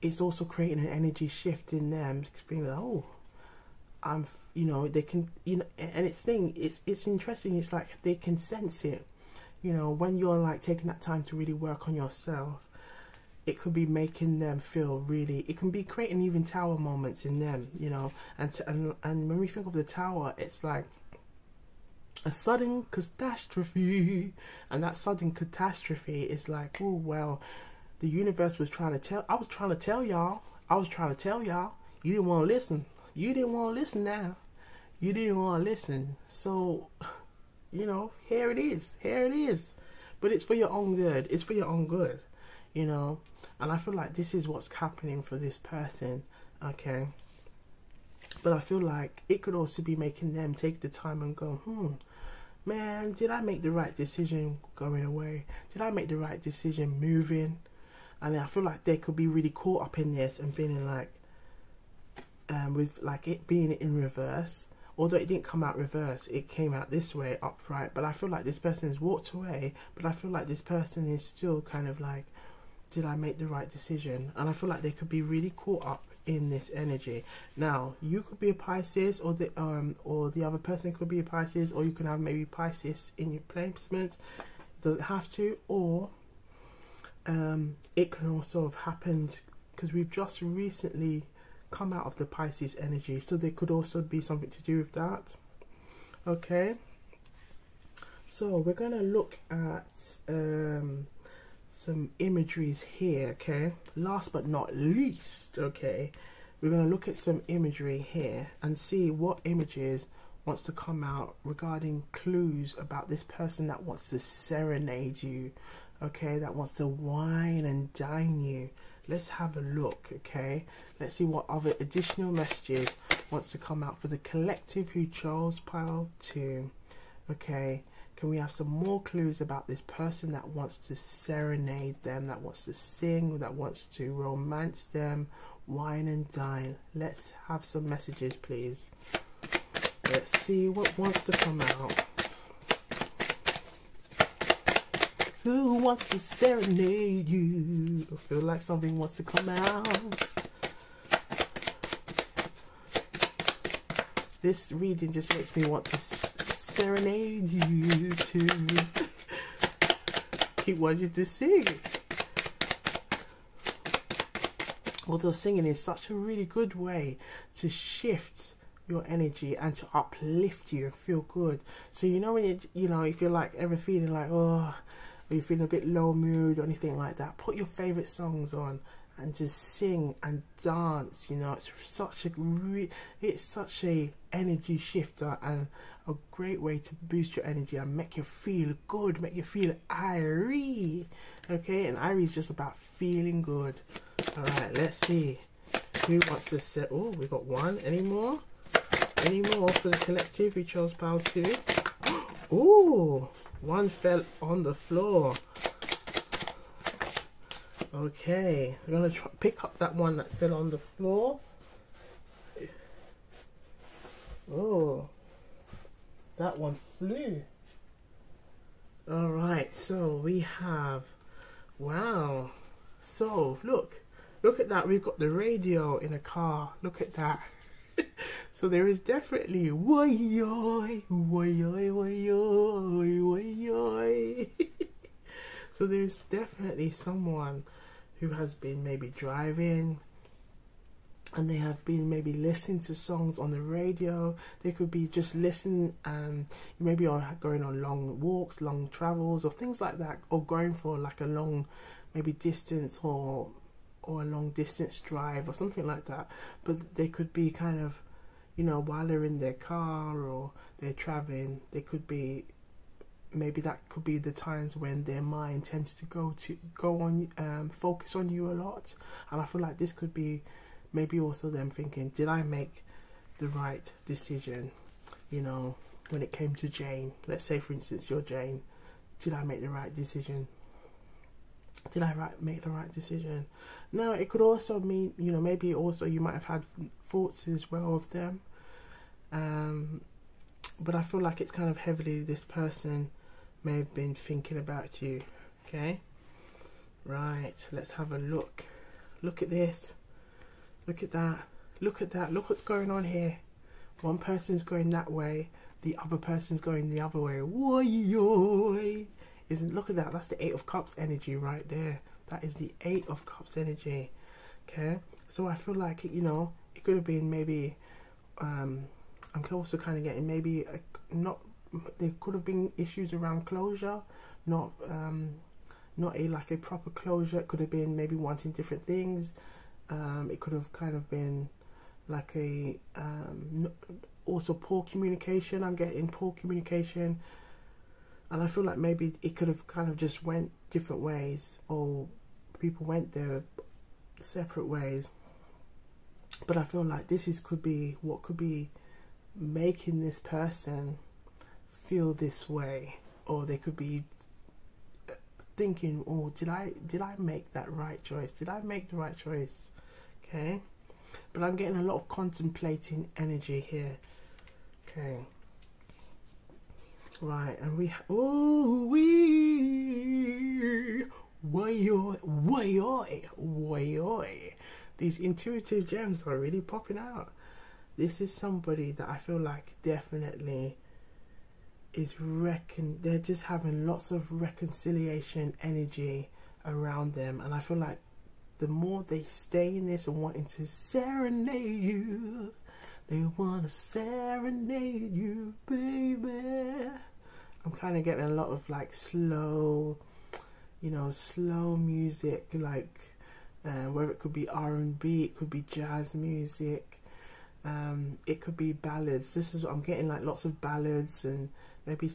it's also creating an energy shift in them, feeling like, oh, I'm, you know, they can, you know, and it's interesting, it's like they can sense it, you know, when you're like taking that time to really work on yourself. It could be making them feel really, it can be creating even tower moments in them, you know, and when we think of the tower, it's like a sudden catastrophe, and that sudden catastrophe is like, oh, well, the universe was trying to tell, I was trying to tell y'all, you didn't want to listen, you didn't want to listen now, you didn't want to listen, so, you know, here it is, but it's for your own good, it's for your own good. You know, and I feel like this is what's happening for this person, okay? But I feel like it could also be making them take the time and go, man, did I make the right decision going away? Did I make the right decision moving? And I feel like they could be really caught up in this and feeling like, with like it being in reverse, although it didn't come out reverse, it came out this way, upright. But I feel like this person has walked away, but I feel like this person is still kind of like, did I make the right decision? And I feel like they could be really caught up in this energy. Now, you could be a Pisces, or the other person could be a Pisces, or you can have maybe Pisces in your placements. It doesn't have to, or it can also have happened because we've just recently come out of the Pisces energy, so there could also be something to do with that. Okay, so we're gonna look at some imageries here, okay? Last but not least, okay, we're going to look at some imagery here and see what images wants to come out regarding clues about this person that wants to serenade you, okay, that wants to wine and dine you. Let's have a look, okay? Let's see what other additional messages wants to come out for the collective who chose pile 2, okay? Can we have some more clues about this person that wants to serenade them, that wants to sing, that wants to romance them, wine and dine? Let's have some messages, please. Let's see what wants to come out. Who wants to serenade you? I feel like something wants to come out. This reading just makes me want to serenade you too. He wants you to sing. Although singing is such a really good way to shift your energy and to uplift you and feel good. So you know when you know, if you're like ever feeling like, oh, or you're feeling a bit low mood or anything like that, put your favorite songs on and just sing and dance, you know. It's such a energy shifter and a great way to boost your energy and make you feel good, make you feel airy, okay? And airy is just about feeling good. All right, let's see who wants to set. Oh, we got one. Any more for the collective who chose pile 2? Oh, one fell on the floor. Okay, I'm going to try pick up that one that fell on the floor. Oh, that one flew. All right, so we have, wow. So look at that. We've got the radio in a car. Look at that. So there is definitely So there's definitely someone who has been maybe driving, and they have been maybe listening to songs on the radio. They could be just listening, maybe are going on long walks, long travels, or things like that, or going for like a long maybe distance or a long distance drive or something like that. But they could be kind of, you know, while they're in their car or they're traveling, they could be, maybe that could be the times when their mind tends to go on focus on you a lot. And I feel like this could be maybe also them thinking, did I make the right decision, you know, when it came to Jane? Let's say, for instance, you're Jane. Did I make the right decision? Did I make the right decision? No, it could also mean, you know, maybe also you might have had thoughts as well of them. But I feel like it's kind of heavily this person may have been thinking about you. Okay. Right. Let's have a look. Look at this. Look at that. Look at that. Look what's going on here. One person's going that way. The other person's going the other way. Why? Isn't, look at that, that's the 8 of Cups energy right there. That is the 8 of Cups energy. Okay, so I feel like, you know, it could have been maybe I'm also kind of getting maybe not, there could have been issues around closure, not a like a proper closure. It could have been maybe wanting different things. It could have kind of been like a also poor communication. I'm getting poor communication. And I feel like maybe it could have kind of just went different ways, or people went their separate ways. But I feel like this is could be what could be making this person feel this way, or they could be thinking, "Oh, did I make that right choice? Did I make the right choice?" Okay, but I'm getting a lot of contemplating energy here. Okay. Right, and we these intuitive gems are really popping out. This is somebody that I feel like definitely is they're just having lots of reconciliation energy around them, and I feel like the more they stay in this and wanting to serenade you, they want to serenade you, baby. I'm kind of getting a lot of like slow, you know, slow music, like whether it could be R&B, it could be jazz music, it could be ballads. This is what I'm getting, like lots of ballads and maybe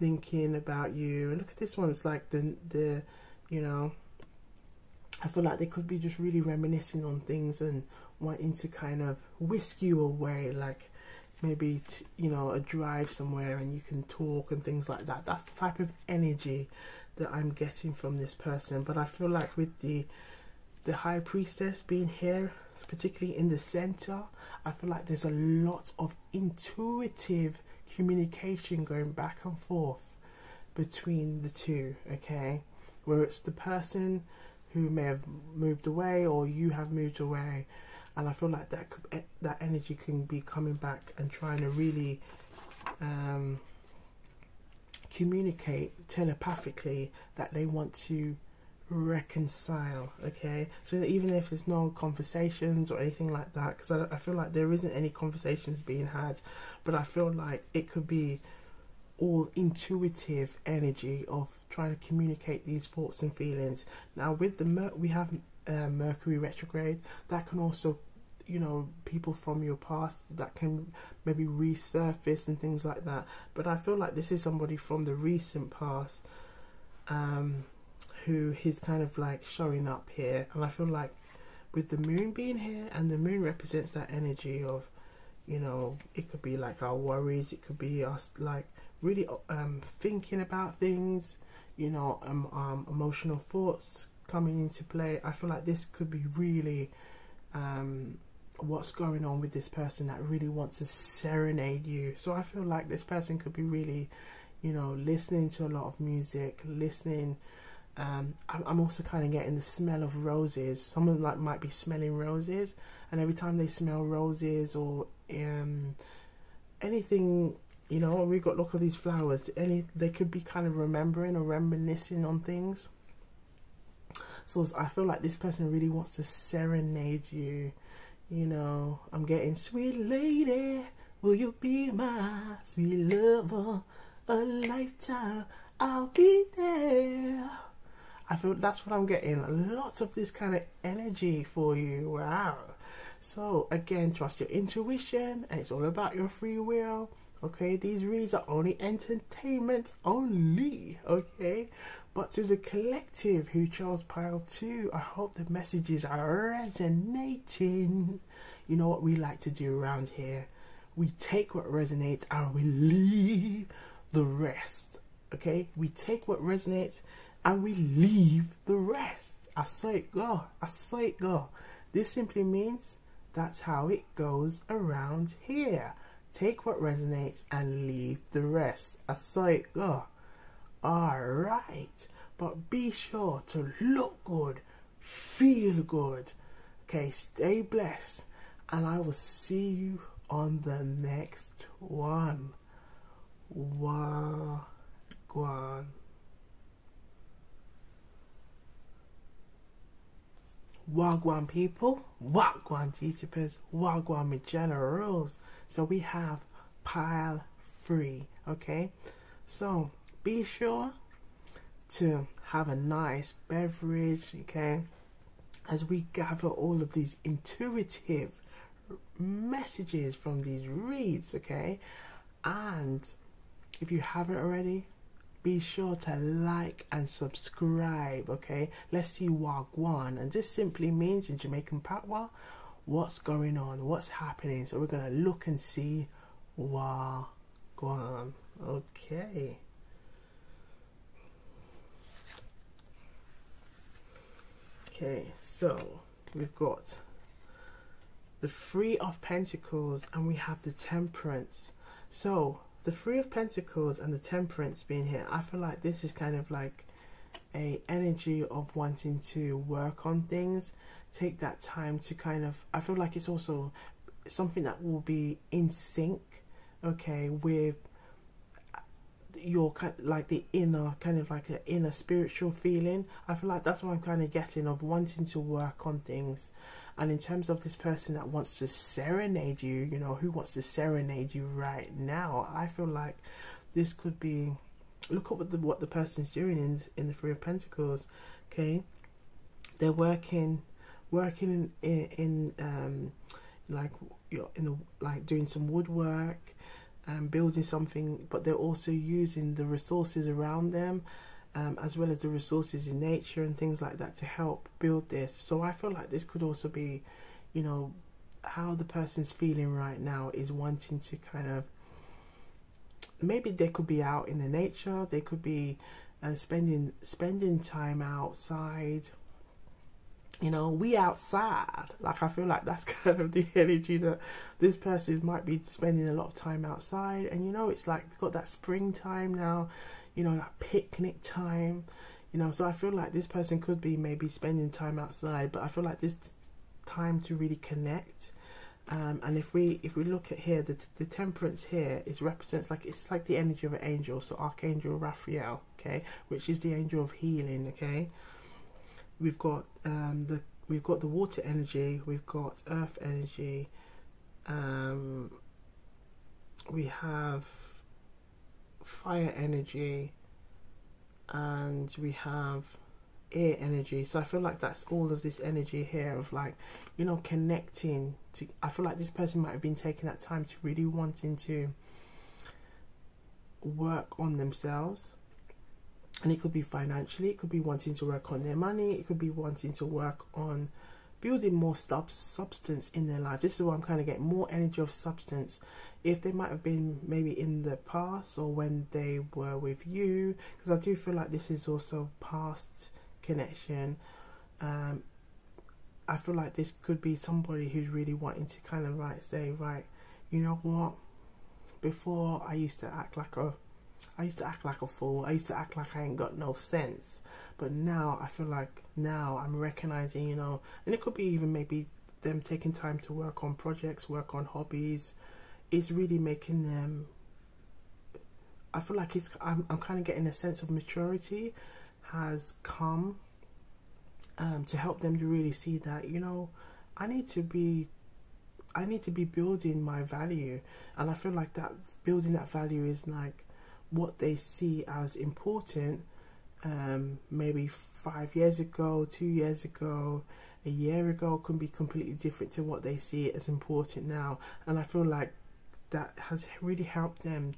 thinking about you. And look at this one, it's like the you know, I feel like they could be just really reminiscing on things and wanting to kind of whisk you away, like maybe you know, a drive somewhere and you can talk and things like that. That's the type of energy that I'm getting from this person. But I feel like with the High Priestess being here, particularly in the center, I feel like there's a lot of intuitive communication going back and forth between the two. Okay, where it's the person who may have moved away or you have moved away, and I feel like that energy can be coming back and trying to really communicate telepathically that they want to reconcile. Okay, so even if there's no conversations or anything like that, because I feel like there isn't any conversations being had, but I feel like it could be all intuitive energy of trying to communicate these thoughts and feelings. Now with we have Mercury retrograde, that can also, you know, people from your past that can maybe resurface and things like that. But I feel like this is somebody from the recent past who is kind of like showing up here. And I feel like with the moon being here, and the moon represents that energy of, you know, it could be like our worries, it could be us like really thinking about things, you know, emotional thoughts coming into play. I feel like this could be really what's going on with this person that really wants to serenade you. So I feel like this person could be really, you know, listening to a lot of music, listening. I'm also kind of getting the smell of roses. Someone like might be smelling roses, and every time they smell roses or anything You know, we've got, look at these flowers. They could be kind of remembering or reminiscing on things. So I feel like this person really wants to serenade you. You know, I'm getting, sweet lady, will you be my sweet lover? A lifetime, I'll be there. I feel that's what I'm getting. Lots of this kind of energy for you. Wow. So again, trust your intuition, and it's all about your free will. Okay, these reads are only entertainment only, okay? But to the collective who chose pile 2, I hope the messages are resonating. You know what we like to do around here? We take what resonates and we leave the rest, okay? We take what resonates and we leave the rest. I saw it go, I saw it go. This simply means that's how it goes around here. Take what resonates and leave the rest. I saw it go. Alright. But be sure to look good. Feel good. Okay, stay blessed. And I will see you on the next one. Wa gwan. Wa gwan people, wa gwan teachers, wa gwan with generals. So we have pile 3, okay? So be sure to have a nice beverage, okay? As we gather all of these intuitive messages from these reads, okay? And if you haven't already, be sure to like and subscribe, okay? Let's see Wa Gwan. And this simply means in Jamaican Patwa, what's going on, what's happening. So we're going to look and see Wa Gwan. Okay. Okay, so we've got the 3 of Pentacles and we have the Temperance. So the 3 of Pentacles and the Temperance being here, I feel like this is kind of like a energy of wanting to work on things, take that time to kind of, I feel like it's also something that will be in sync, okay, with your kind of like the inner, kind of like the inner spiritual feeling. I feel like that's what I'm kind of getting, of wanting to work on things. And in terms of this person that wants to serenade you, you know, who wants to serenade you right now, I feel like this could be, look at what the person's doing in the 3 of Pentacles, okay? They're working like, you know, like doing some woodwork and building something, but they're also using the resources around them, as well as the resources in nature and things like that to help build this. So I feel like this could also be, you know, how the person's feeling right now is wanting to kind of, maybe they could be out in the nature, they could be spending time outside. You know, we outside. Like, I feel like that's kind of the energy that this person might be spending, a lot of time outside. And you know, it's like we've got that springtime now, you know, that picnic time, you know. So I feel like this person could be maybe spending time outside, but I feel like this time to really connect. And if we look at here, the Temperance here represents, like, it's like the energy of an angel. So Archangel Raphael, okay, which is the angel of healing, okay. We've got the water energy, we've got earth energy, we have fire energy, and we have air energy. So I feel like that's all of this energy here of, like, you know, connecting to. I feel like this person might have been taking that time to really wanting to work on themselves. And it could be financially, it could be wanting to work on their money, it could be wanting to work on building more substance in their life. This is where I'm kind of getting more energy of substance. If they might have been maybe in the past or when they were with you, because I do feel like this is also past connection. I feel like this could be somebody who's really wanting to kind of like say, right, you know what, before I used to act like a fool. I used to act like I ain't got no sense. But now I feel like now I'm recognizing, you know, and it could be even maybe them taking time to work on projects, work on hobbies. It's really making them I feel like it's, I'm kind of getting a sense of maturity has come to help them to really see that, you know, I need to be building my value. And I feel like that building that value is like what they see as important maybe 5 years ago, 2 years ago, a year ago can be completely different to what they see as important now. And I feel like that has really helped them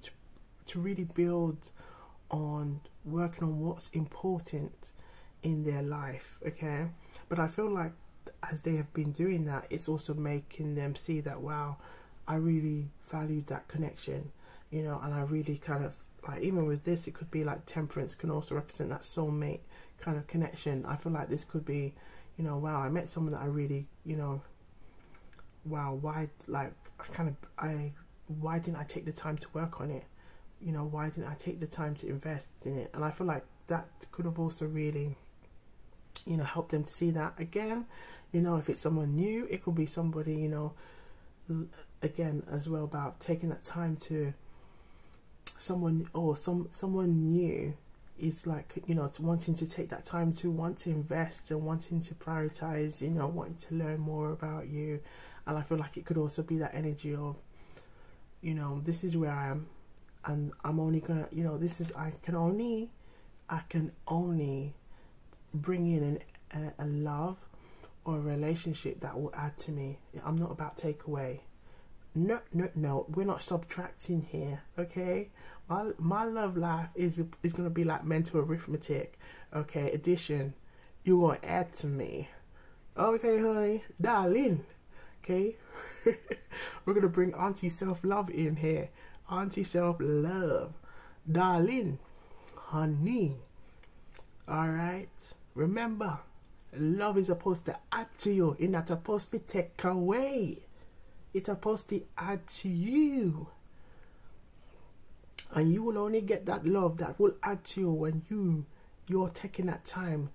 to really build on working on what's important in their life, okay? But I feel like as they have been doing that, it's also making them see that, wow, I really valued that connection, you know, and I really kind of, like, even with this, it could be like temperance can also represent that soulmate kind of connection. I feel like this could be, you know, wow, I met someone that I really, you know, wow, why, like, why didn't I take the time to work on it? You know, why didn't I take the time to invest in it? And I feel like that could have also really, you know, help them to see that again. You know, if it's someone new, it could be somebody, you know, again as well, about taking that time to someone, or someone new is like, you know, wanting to take that time to want to invest and wanting to prioritize, you know, wanting to learn more about you. And I feel like it could also be that energy of, you know, this is where I am, and I'm only gonna, you know, this is, I can only bring in a love or a relationship that will add to me. I'm not about take away. No, no, no. We're not subtracting here, okay? My love life is gonna be like mental arithmetic, okay? Addition. You want to add to me, okay, honey, darling, okay? We're gonna bring Auntie Self Love in here. Auntie Self Love, darling, honey. All right. Remember, love is supposed to add to you. It's not supposed to take away. It's supposed to add to you. And you will only get that love that will add to you when you're taking that time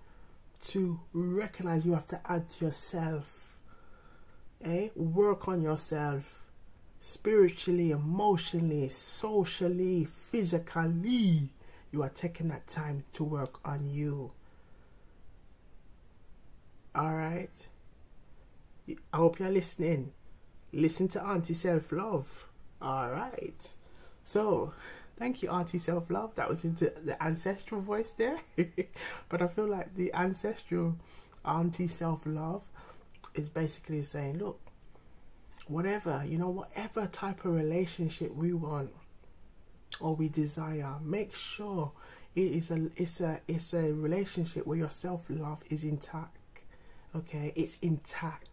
to recognize you have to add to yourself. Eh? Work on yourself. Spiritually, emotionally, socially, physically. You are taking that time to work on you. All right. I hope you're listening. Listen to Auntie Self Love. All right. So, thank you, Auntie Self Love. That was into the ancestral voice there. But I feel like the ancestral Auntie Self Love is basically saying, look, whatever, you know, whatever type of relationship we want, or we desire, make sure it's a relationship where your self-love is intact. Okay, it's intact.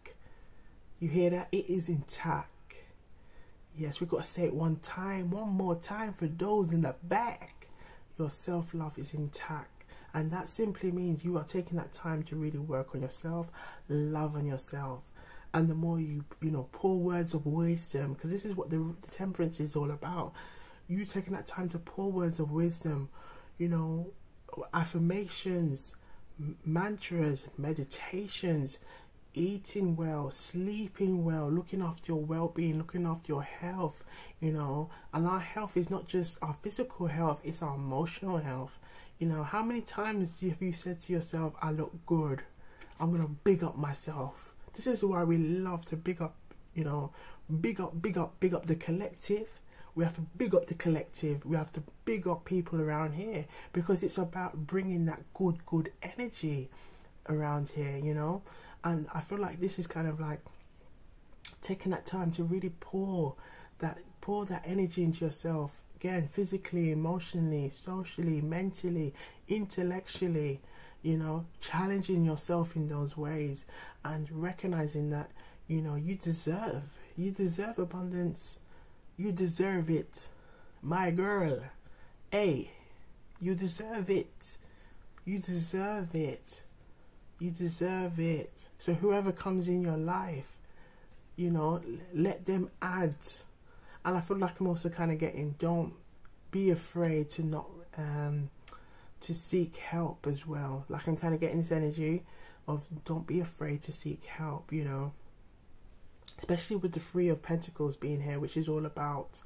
You hear that? It is intact. Yes, we've got to say it one more time for those in the back. Your self-love is intact, and that simply means you are taking that time to really work on yourself, love on yourself. And the more you know, pour words of wisdom, because this is what the temperance is all about. You taking that time to pour words of wisdom, you know, affirmations, mantras, meditations, eating well, sleeping well, looking after your well-being, looking after your health, you know. And our health is not just our physical health, it's our emotional health. You know, how many times have you said to yourself, I look good, I'm going to big up myself? This is why we love to big up, you know, big up the collective. We have to big up the collective. We have to big up people around here, because it's about bringing that good energy around here, you know. And I feel like this is kind of like taking that time to really pour that energy into yourself. Again, physically, emotionally, socially, mentally, intellectually, you know, challenging yourself in those ways and recognizing that, you know, you deserve abundance. You deserve it, my girl. Hey, you deserve it. You deserve it. You deserve it. So whoever comes in your life, you know, let them add. And I feel like I'm also kind of getting, don't be afraid to not to seek help as well. Like I'm kind of getting this energy of don't be afraid to seek help, you know. Especially with the Three of Pentacles being here, which is all about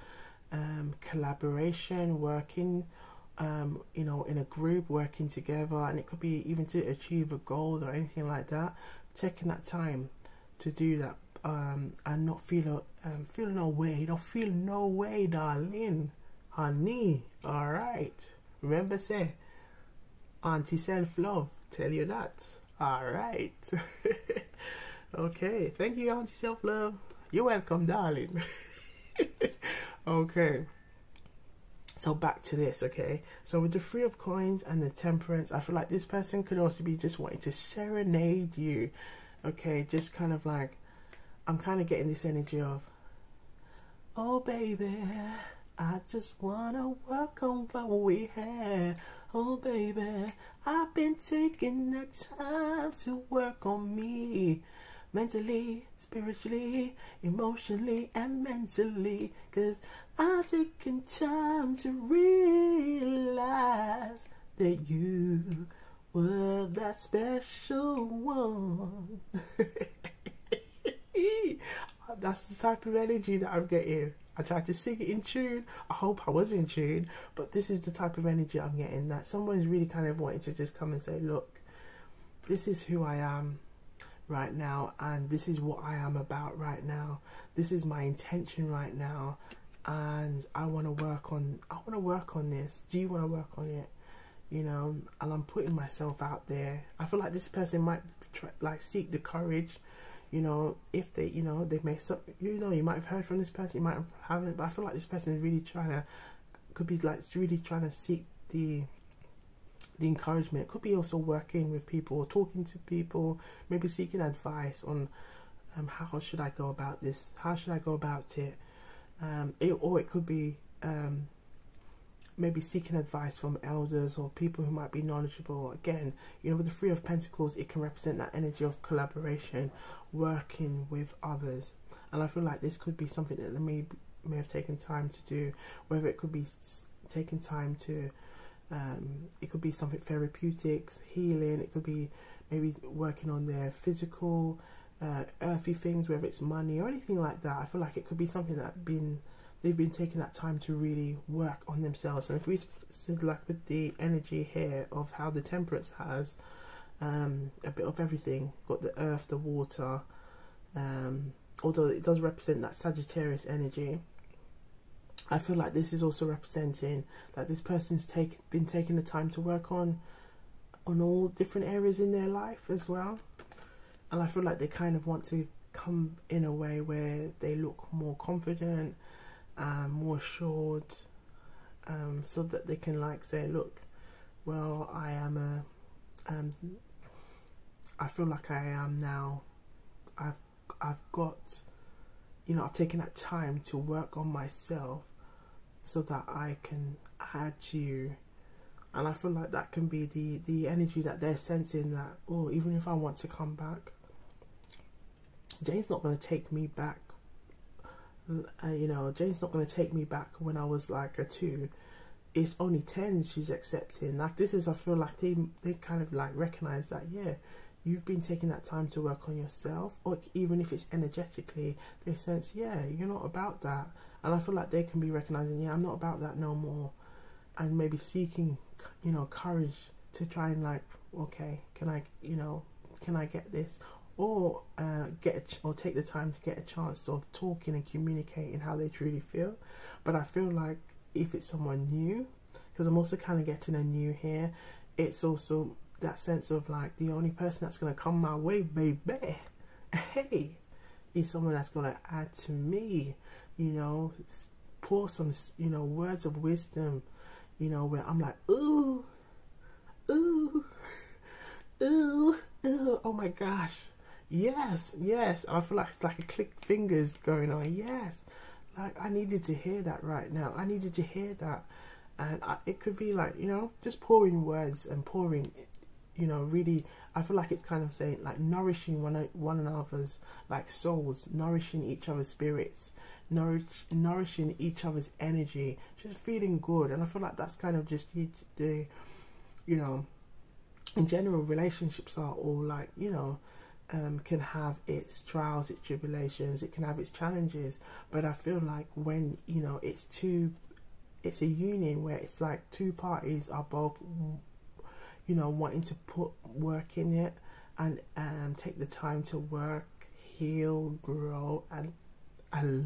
collaboration, working, you know, in a group, working together, and it could be even to achieve a goal or anything like that. Taking that time to do that, and not feel feel no way, don't feel no way, darling, honey. All right, remember, say, Auntie Self Love tell you that. All right. Okay, thank you, Auntie Self Love. You're welcome, darling. Okay, so back to this. Okay, so with the Three of Coins and the Temperance, I feel like this person could also be just wanting to serenade you. Okay, just kind of like, I'm kind of getting this energy of, oh baby, I just wanna work on what we have. Oh baby, I've been taking that time to work on me, mentally, spiritually, emotionally, and mentally, 'cause I've taken time to realize that you were that special one. That's the type of energy that I'm getting. I tried to sing it in tune. I hope I was in tune, but this is the type of energy I'm getting, that someone is really kind of wanting to just come and say, look, this is who I am right now, and this is what I am about right now. This is my intention right now, and I want to work on this. Do you want to work on it? You know, and I'm putting myself out there. I feel like this person might try, like, seek the courage. You know, if they, you know, they may, you know, you might have heard from this person, you might haven't, but I feel like this person is really trying to, could be like really trying to seek the encouragement. It could be also working with people, or talking to people, maybe seeking advice on how should I go about this, how should I go about it, or it could be maybe seeking advice from elders or people who might be knowledgeable. Again, you know, with the Three of Pentacles, it can represent that energy of collaboration, working with others. And I feel like this could be something that they may have taken time to do, whether it could be taking time to, it could be something therapeutics, healing. It could be maybe working on their physical, earthy things, whether it's money or anything like that. I feel like it could be something that they've been taking that time to really work on themselves. And if we said, like, with the energy here of how the Temperance has a bit of everything, got the earth, the water, although it does represent that Sagittarius energy, I feel like this is also representing that this person's been taking the time to work on all different areas in their life as well. And I feel like they kind of want to come in a way where they look more confident, more assured, so that they can, like, say, look, well, I am I feel like I am now. I've got, you know, I've taken that time to work on myself so that I can add to you. And I feel like that can be the energy that they're sensing, that, oh, even if I want to come back, Jane's not going to take me back. You know, Jane's not going to take me back when I was like a 2. It's only 10s she's accepting. Like, this is, I feel like they kind of like recognize that, yeah, you've been taking that time to work on yourself. Or even if it's energetically, they sense, yeah, you're not about that. And I feel like they can be recognizing, yeah, I'm not about that no more. And maybe seeking, you know, courage to try and, like, okay, can I, you know, can I get this? Or take the time to get a chance of talking and communicating how they truly feel. But I feel like if it's someone new, because I'm also kind of getting a new here, it's also that sense of, like, the only person that's going to come my way, baby, hey, is someone that's going to add to me, you know, pour some, you know, words of wisdom, you know, where I'm like, ooh, ooh, ooh, ooh, oh my gosh. Yes, yes. I feel like it's like a click fingers going on. Yes, like, I needed to hear that right now. I needed to hear that. And it could be like, you know, just pouring words and pouring, you know, really, I feel like it's kind of saying, like, nourishing one another's, like, souls, nourishing each other's spirits, nourishing each other's energy, just feeling good. And I feel like that's kind of just the, you know, in general, relationships are all, like, you know, can have its trials, its tribulations, it can have its challenges, but I feel like when, you know, it's a union where it's like two parties are both, you know, wanting to put work in it and take the time to work, heal, grow, and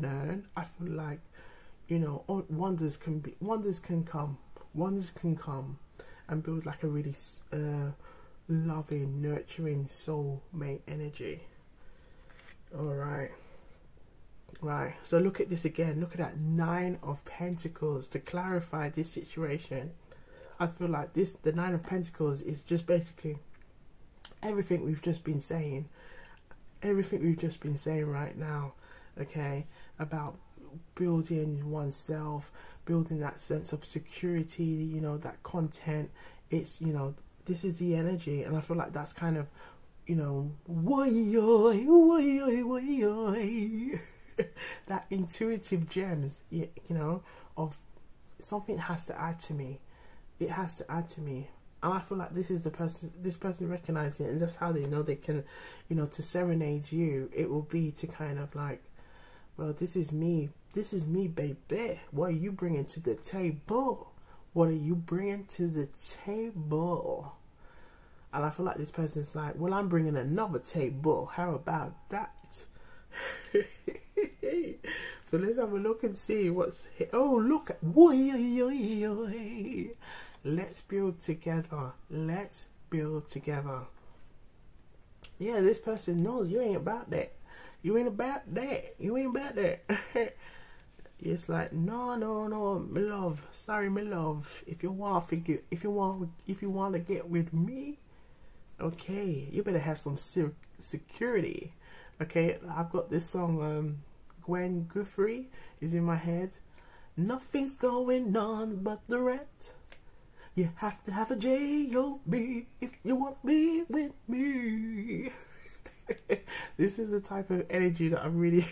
learn. I feel like, you know, wonders can come and build like a really loving, nurturing soulmate energy. All right. Right, so look at this again. Look at that Nine of Pentacles to clarify this situation. I feel like this, the Nine of Pentacles, is just basically everything we've just been saying. Everything we've just been saying right now, okay, about building oneself, building that sense of security, you know, that content. It's, you know, this is the energy, and I feel like that's kind of, you know, that intuitive gems, you know, of something has to add to me. It has to add to me. And I feel like this is the person, this person recognizing it, and that's how they know they can, you know, to serenade you. It will be to kind of like, well, this is me, baby. What are you bringing to the table? What are you bringing to the table? And I feel like this person's like, well, I'm bringing another table. How about that? So let's have a look and see what's here. Oh, look. Let's build together. Let's build together. Yeah, this person knows you ain't about that. You ain't about that. You ain't about that. It's like, no, no, no, my love. Sorry, my love. If you want to get with me, okay, you better have some security. Okay, I've got this song, Gwen Guthrie is in my head. Nothing's going on but the rent. You have to have a J-O-B if you want to be with me. This is the type of energy that I'm really,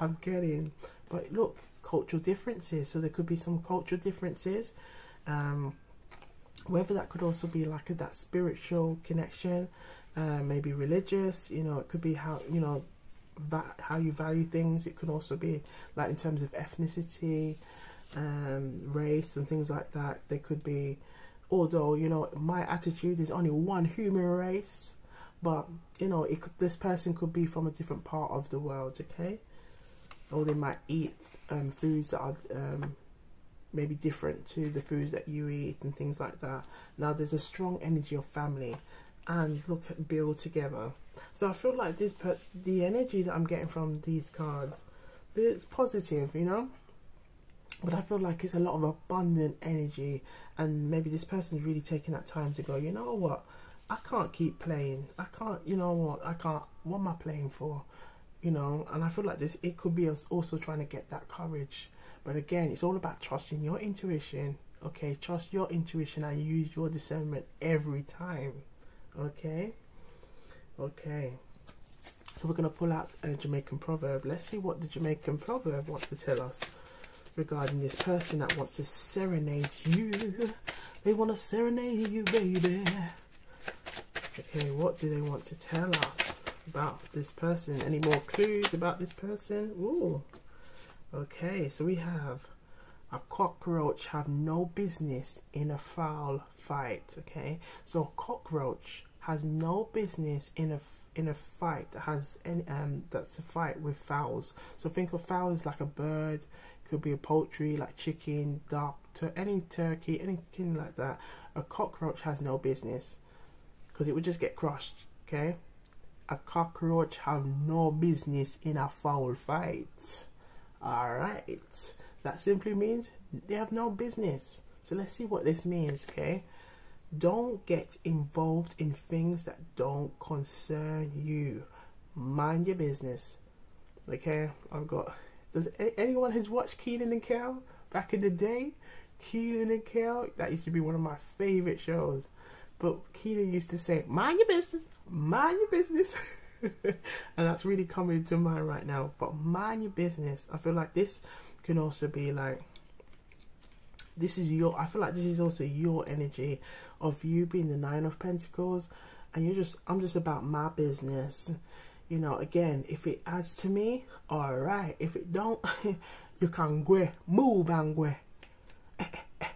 I'm getting. But look, cultural differences. So there could be some cultural differences. Whether that could also be like that spiritual connection, maybe religious, you know, it could be how, you know, how you value things. It could also be like in terms of ethnicity, race and things like that. There could be, although, you know, my attitude is only one human race, but, you know, it could, this person could be from a different part of the world, okay? Or they might eat foods that are maybe different to the foods that you eat and things like that. Now there's a strong energy of family and look at build together. So I feel like this, the energy that I'm getting from these cards, it's positive, you know, but I feel like it's a lot of abundant energy, and maybe this person's really taking that time to go, you know what, I can't keep playing. I can't, you know what, I can't, what am I playing for? You know, and I feel like this, it could be us also trying to get that courage. But again, it's all about trusting your intuition, okay? Trust your intuition and use your discernment every time, okay? Okay. So we're going to pull out a Jamaican proverb. Let's see what the Jamaican proverb wants to tell us regarding this person that wants to serenade you. They want to serenade you, baby. Okay, what do they want to tell us about this person? Any more clues about this person? Ooh. Okay, so we have a cockroach have no business in a foul fight. Okay, so a cockroach has no business in a fight that has any that's a fight with fowls. So think of fowls like a bird, could be a poultry like chicken, duck, any turkey, anything like that. A cockroach has no business because it would just get crushed. Okay, a cockroach have no business in a foul fight. Alright, so that simply means they have no business. So let's see what this means, okay? Don't get involved in things that don't concern you. Mind your business, okay? I've got, does anyone who's watched Kenan and Kel back in the day? Kenan and Kel, that used to be one of my favorite shows. But Kenan used to say, mind your business, mind your business. And that's really coming to mind right now. But mind your business. I feel like this can also be like, this is your, I feel like this is also your energy of you being the Nine of Pentacles, and you're just, I'm just about my business. You know, again, if it adds to me, all right. If it don't, you can go, move and go,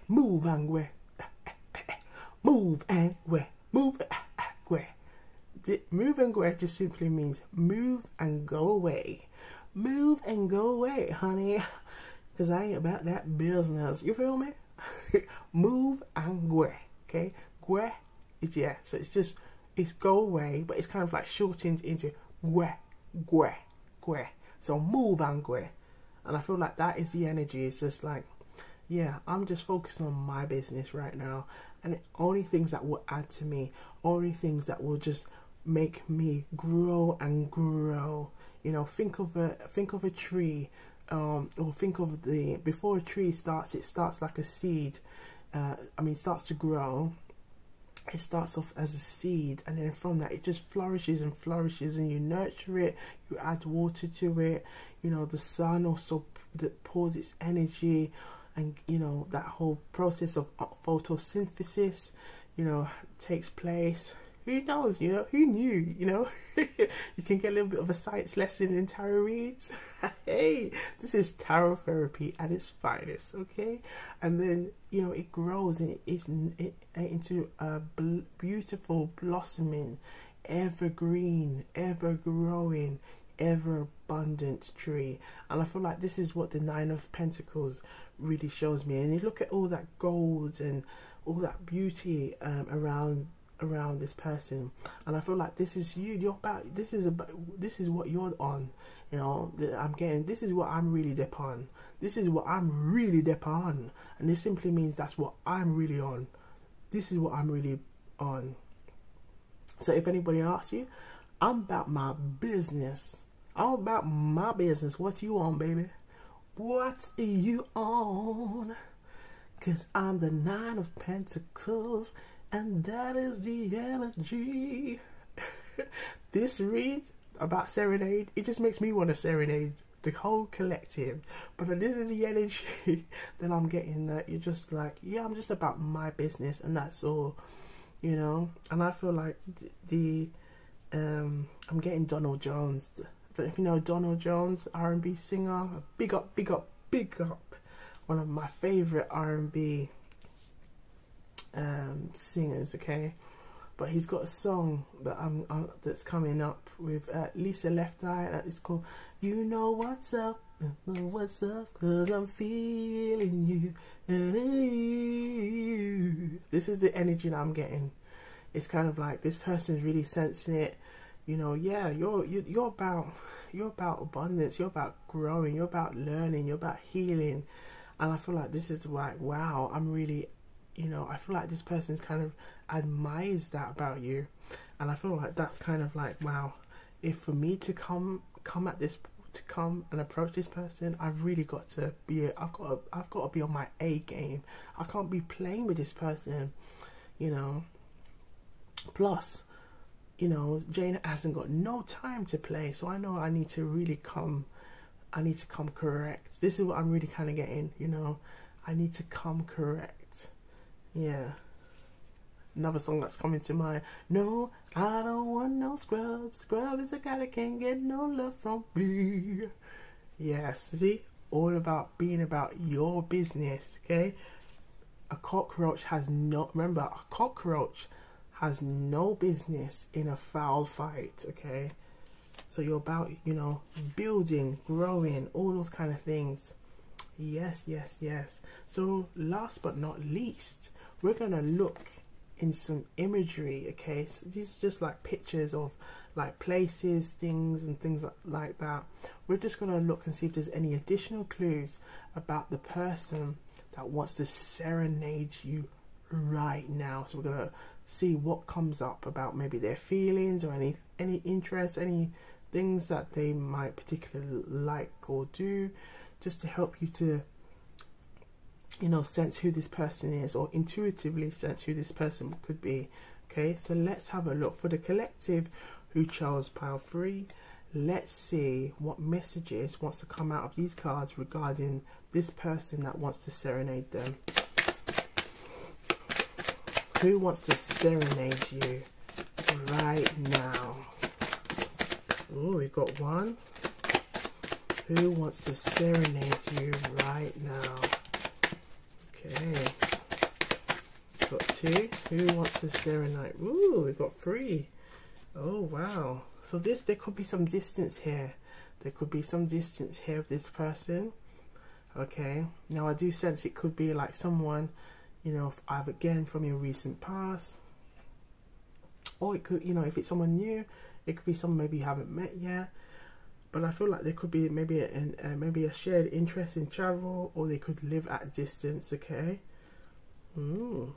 move and go, move and go, move and go. Move and go just simply means move and go away. Move and go away, honey, because I ain't about that business. You feel me? Move and go, okay? Go, yeah, so it's just, it's go away, but it's kind of like shortened into go, go, go. So move and go. And I feel like that is the energy. It's just like, yeah, I'm just focusing on my business right now. And only things that will add to me, only things that will just make me grow and grow. You know, think of a tree, or think of the, before a tree starts, it starts like a seed. I mean, it starts to grow. It starts off as a seed, and then from that it just flourishes and flourishes, and you nurture it, you add water to it, you know, the sun also pours its energy, and you know, that whole process of photosynthesis, you know, takes place. Who knows, you know, who knew, you know? You can get a little bit of a science lesson in tarot reads. Hey, this is tarot therapy at its finest, okay? And then, you know, it grows and it into a beautiful blossoming, evergreen, ever-growing, ever-abundant tree. And I feel like this is what the Nine of Pentacles really shows me. And you look at all that gold and all that beauty around this person, and I feel like this is you. You're about, this is about, this is what you're on, you know. I'm getting, this is what I'm really dip on, this is what I'm really dip on, and this simply means that's what I'm really on, this is what I'm really on. So if anybody asks you, I'm about my business, I'm about my business. What you on, baby? What are you on? Because I'm the Nine of Pentacles, and that is the energy. This read about serenade, it just makes me want to serenade the whole collective. But if this is the energy, then I'm getting that you're just like, yeah, I'm just about my business, and that's all, you know. And I feel like I'm getting Donald Jones. I don't know if you know Donald Jones, R&B singer. Big up, big up, big up. One of my favorite R&B singers, okay? But he's got a song that that's coming up with Lisa Left Eye, and it's called "You Know What's Up, You Know What's Up, 'Cause I'm Feeling You, You." This is the energy that I'm getting. It's kind of like this person's really sensing it, you know. Yeah, you're about abundance, you're about growing, you're about learning, you're about healing. And I feel like this is like, wow, I'm really, you know, I feel like this person's kind of admires that about you. And I feel like that's kind of like, wow, if for me to come and approach this person, I've really got to be, I've got to be on my A game. I can't be playing with this person, you know. Plus, you know, Jane hasn't got no time to play, so I know I need to really come, I need to come correct. This is what I'm really kind of getting, you know. I need to come correct. Yeah, another song that's coming to mind. No, I don't want no scrub. Scrub is a guy that can't get no love from me. Yes, see, all about being about your business, okay? A cockroach has no, remember, a cockroach has no business in a foul fight, okay? So you're about, you know, building, growing, all those kind of things. Yes, yes, yes. So last but not least, we're gonna look in some imagery, okay? So these are just like pictures of like places, things and things like that. We're just gonna look and see if there's any additional clues about the person that wants to serenade you right now. So we're gonna see what comes up about maybe their feelings or any interests, any things that they might particularly like or do, just to help you to, you know, sense who this person is, or intuitively sense who this person could be, okay? So let's have a look for the collective who chose pile 3. Let's see what messages wants to come out of these cards regarding this person that wants to serenade them. Who wants to serenade you? right now. Ooh, we got one. Who wants to serenade you right now? Okay. Got two. Who wants to serenade? Ooh, we got three. Oh, wow. So this, there could be some distance here. There could be some distance here with this person. Okay. Now, I do sense it could be like someone, you know, again, from your recent past. Or it could, you know, if it's someone new, it could be someone maybe you haven't met yet. But I feel like there could be maybe a shared interest in travel, or they could live at a distance, okay? Mm.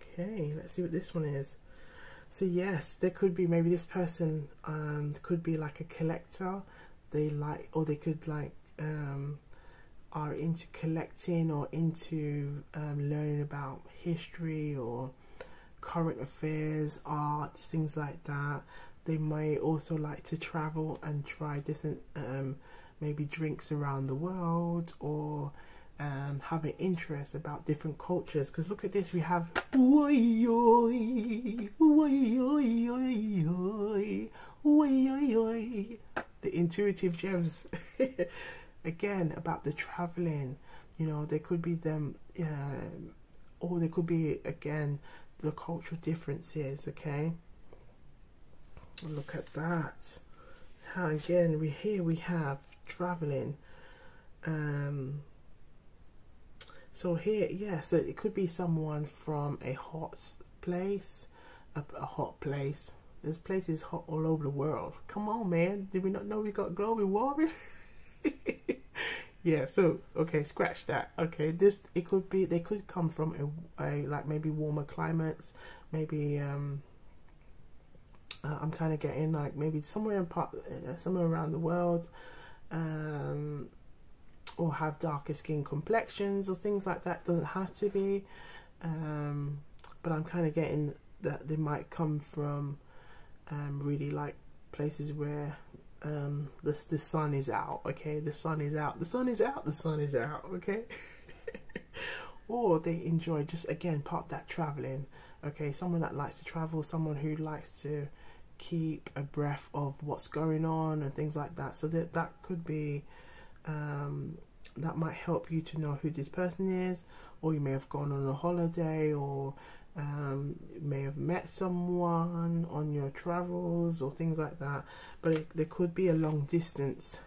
Okay, let's see what this one is. So yes, there could be maybe this person could be like a collector. They like, or they could like are into collecting, or into learning about history or current affairs, arts, things like that. They may also like to travel and try different maybe drinks around the world, or have an interest about different cultures, because look at this, we have the intuitive gems again about the traveling. You know, there could be them, or there could be again the cultural differences, okay? Look at that. How again we here we have traveling. So here, yeah, so it could be someone from a hot place, a hot place. There's places hot all over the world. Come on, man, did we not know we got global warming? Yeah, so okay, scratch that. Okay, this, it could be, they could come from a like maybe warmer climates, maybe I'm kind of getting like maybe somewhere in somewhere around the world, or have darker skin complexions or things like that. Doesn't have to be, but I'm kind of getting that they might come from really like places where the sun is out. Okay, the sun is out. The sun is out. The sun is out. Okay. Or they enjoy just again part of that traveling. Okay, someone that likes to travel, someone who likes to keep abreast of what's going on and things like that. So that could be, that might help you to know who this person is, or you may have gone on a holiday, or you may have met someone on your travels or things like that. But there could be a long distance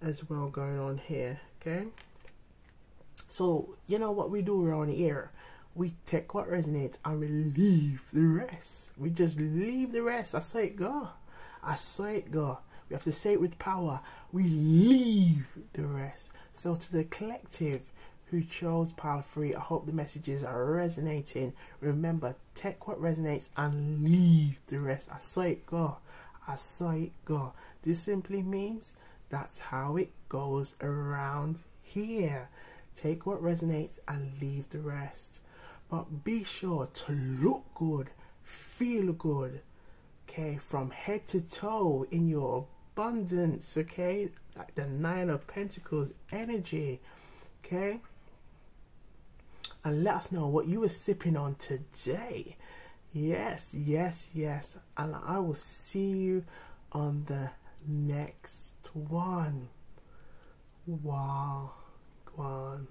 as well going on here, okay? So, you know what we do around here? We take what resonates and we leave the rest. We just leave the rest. I saw it go. I saw it go. We have to say it with power. We leave the rest. So to the collective who chose pile 3, I hope the messages are resonating. Remember, take what resonates and leave the rest. I saw it go. I saw it go. This simply means that's how it goes around here. Take what resonates and leave the rest. But be sure to look good, feel good, okay, from head to toe in your abundance, okay, like the 9 of Pentacles energy, okay? And let us know what you were sipping on today. Yes, yes, yes. And I will see you on the next one. Wow. Gwan.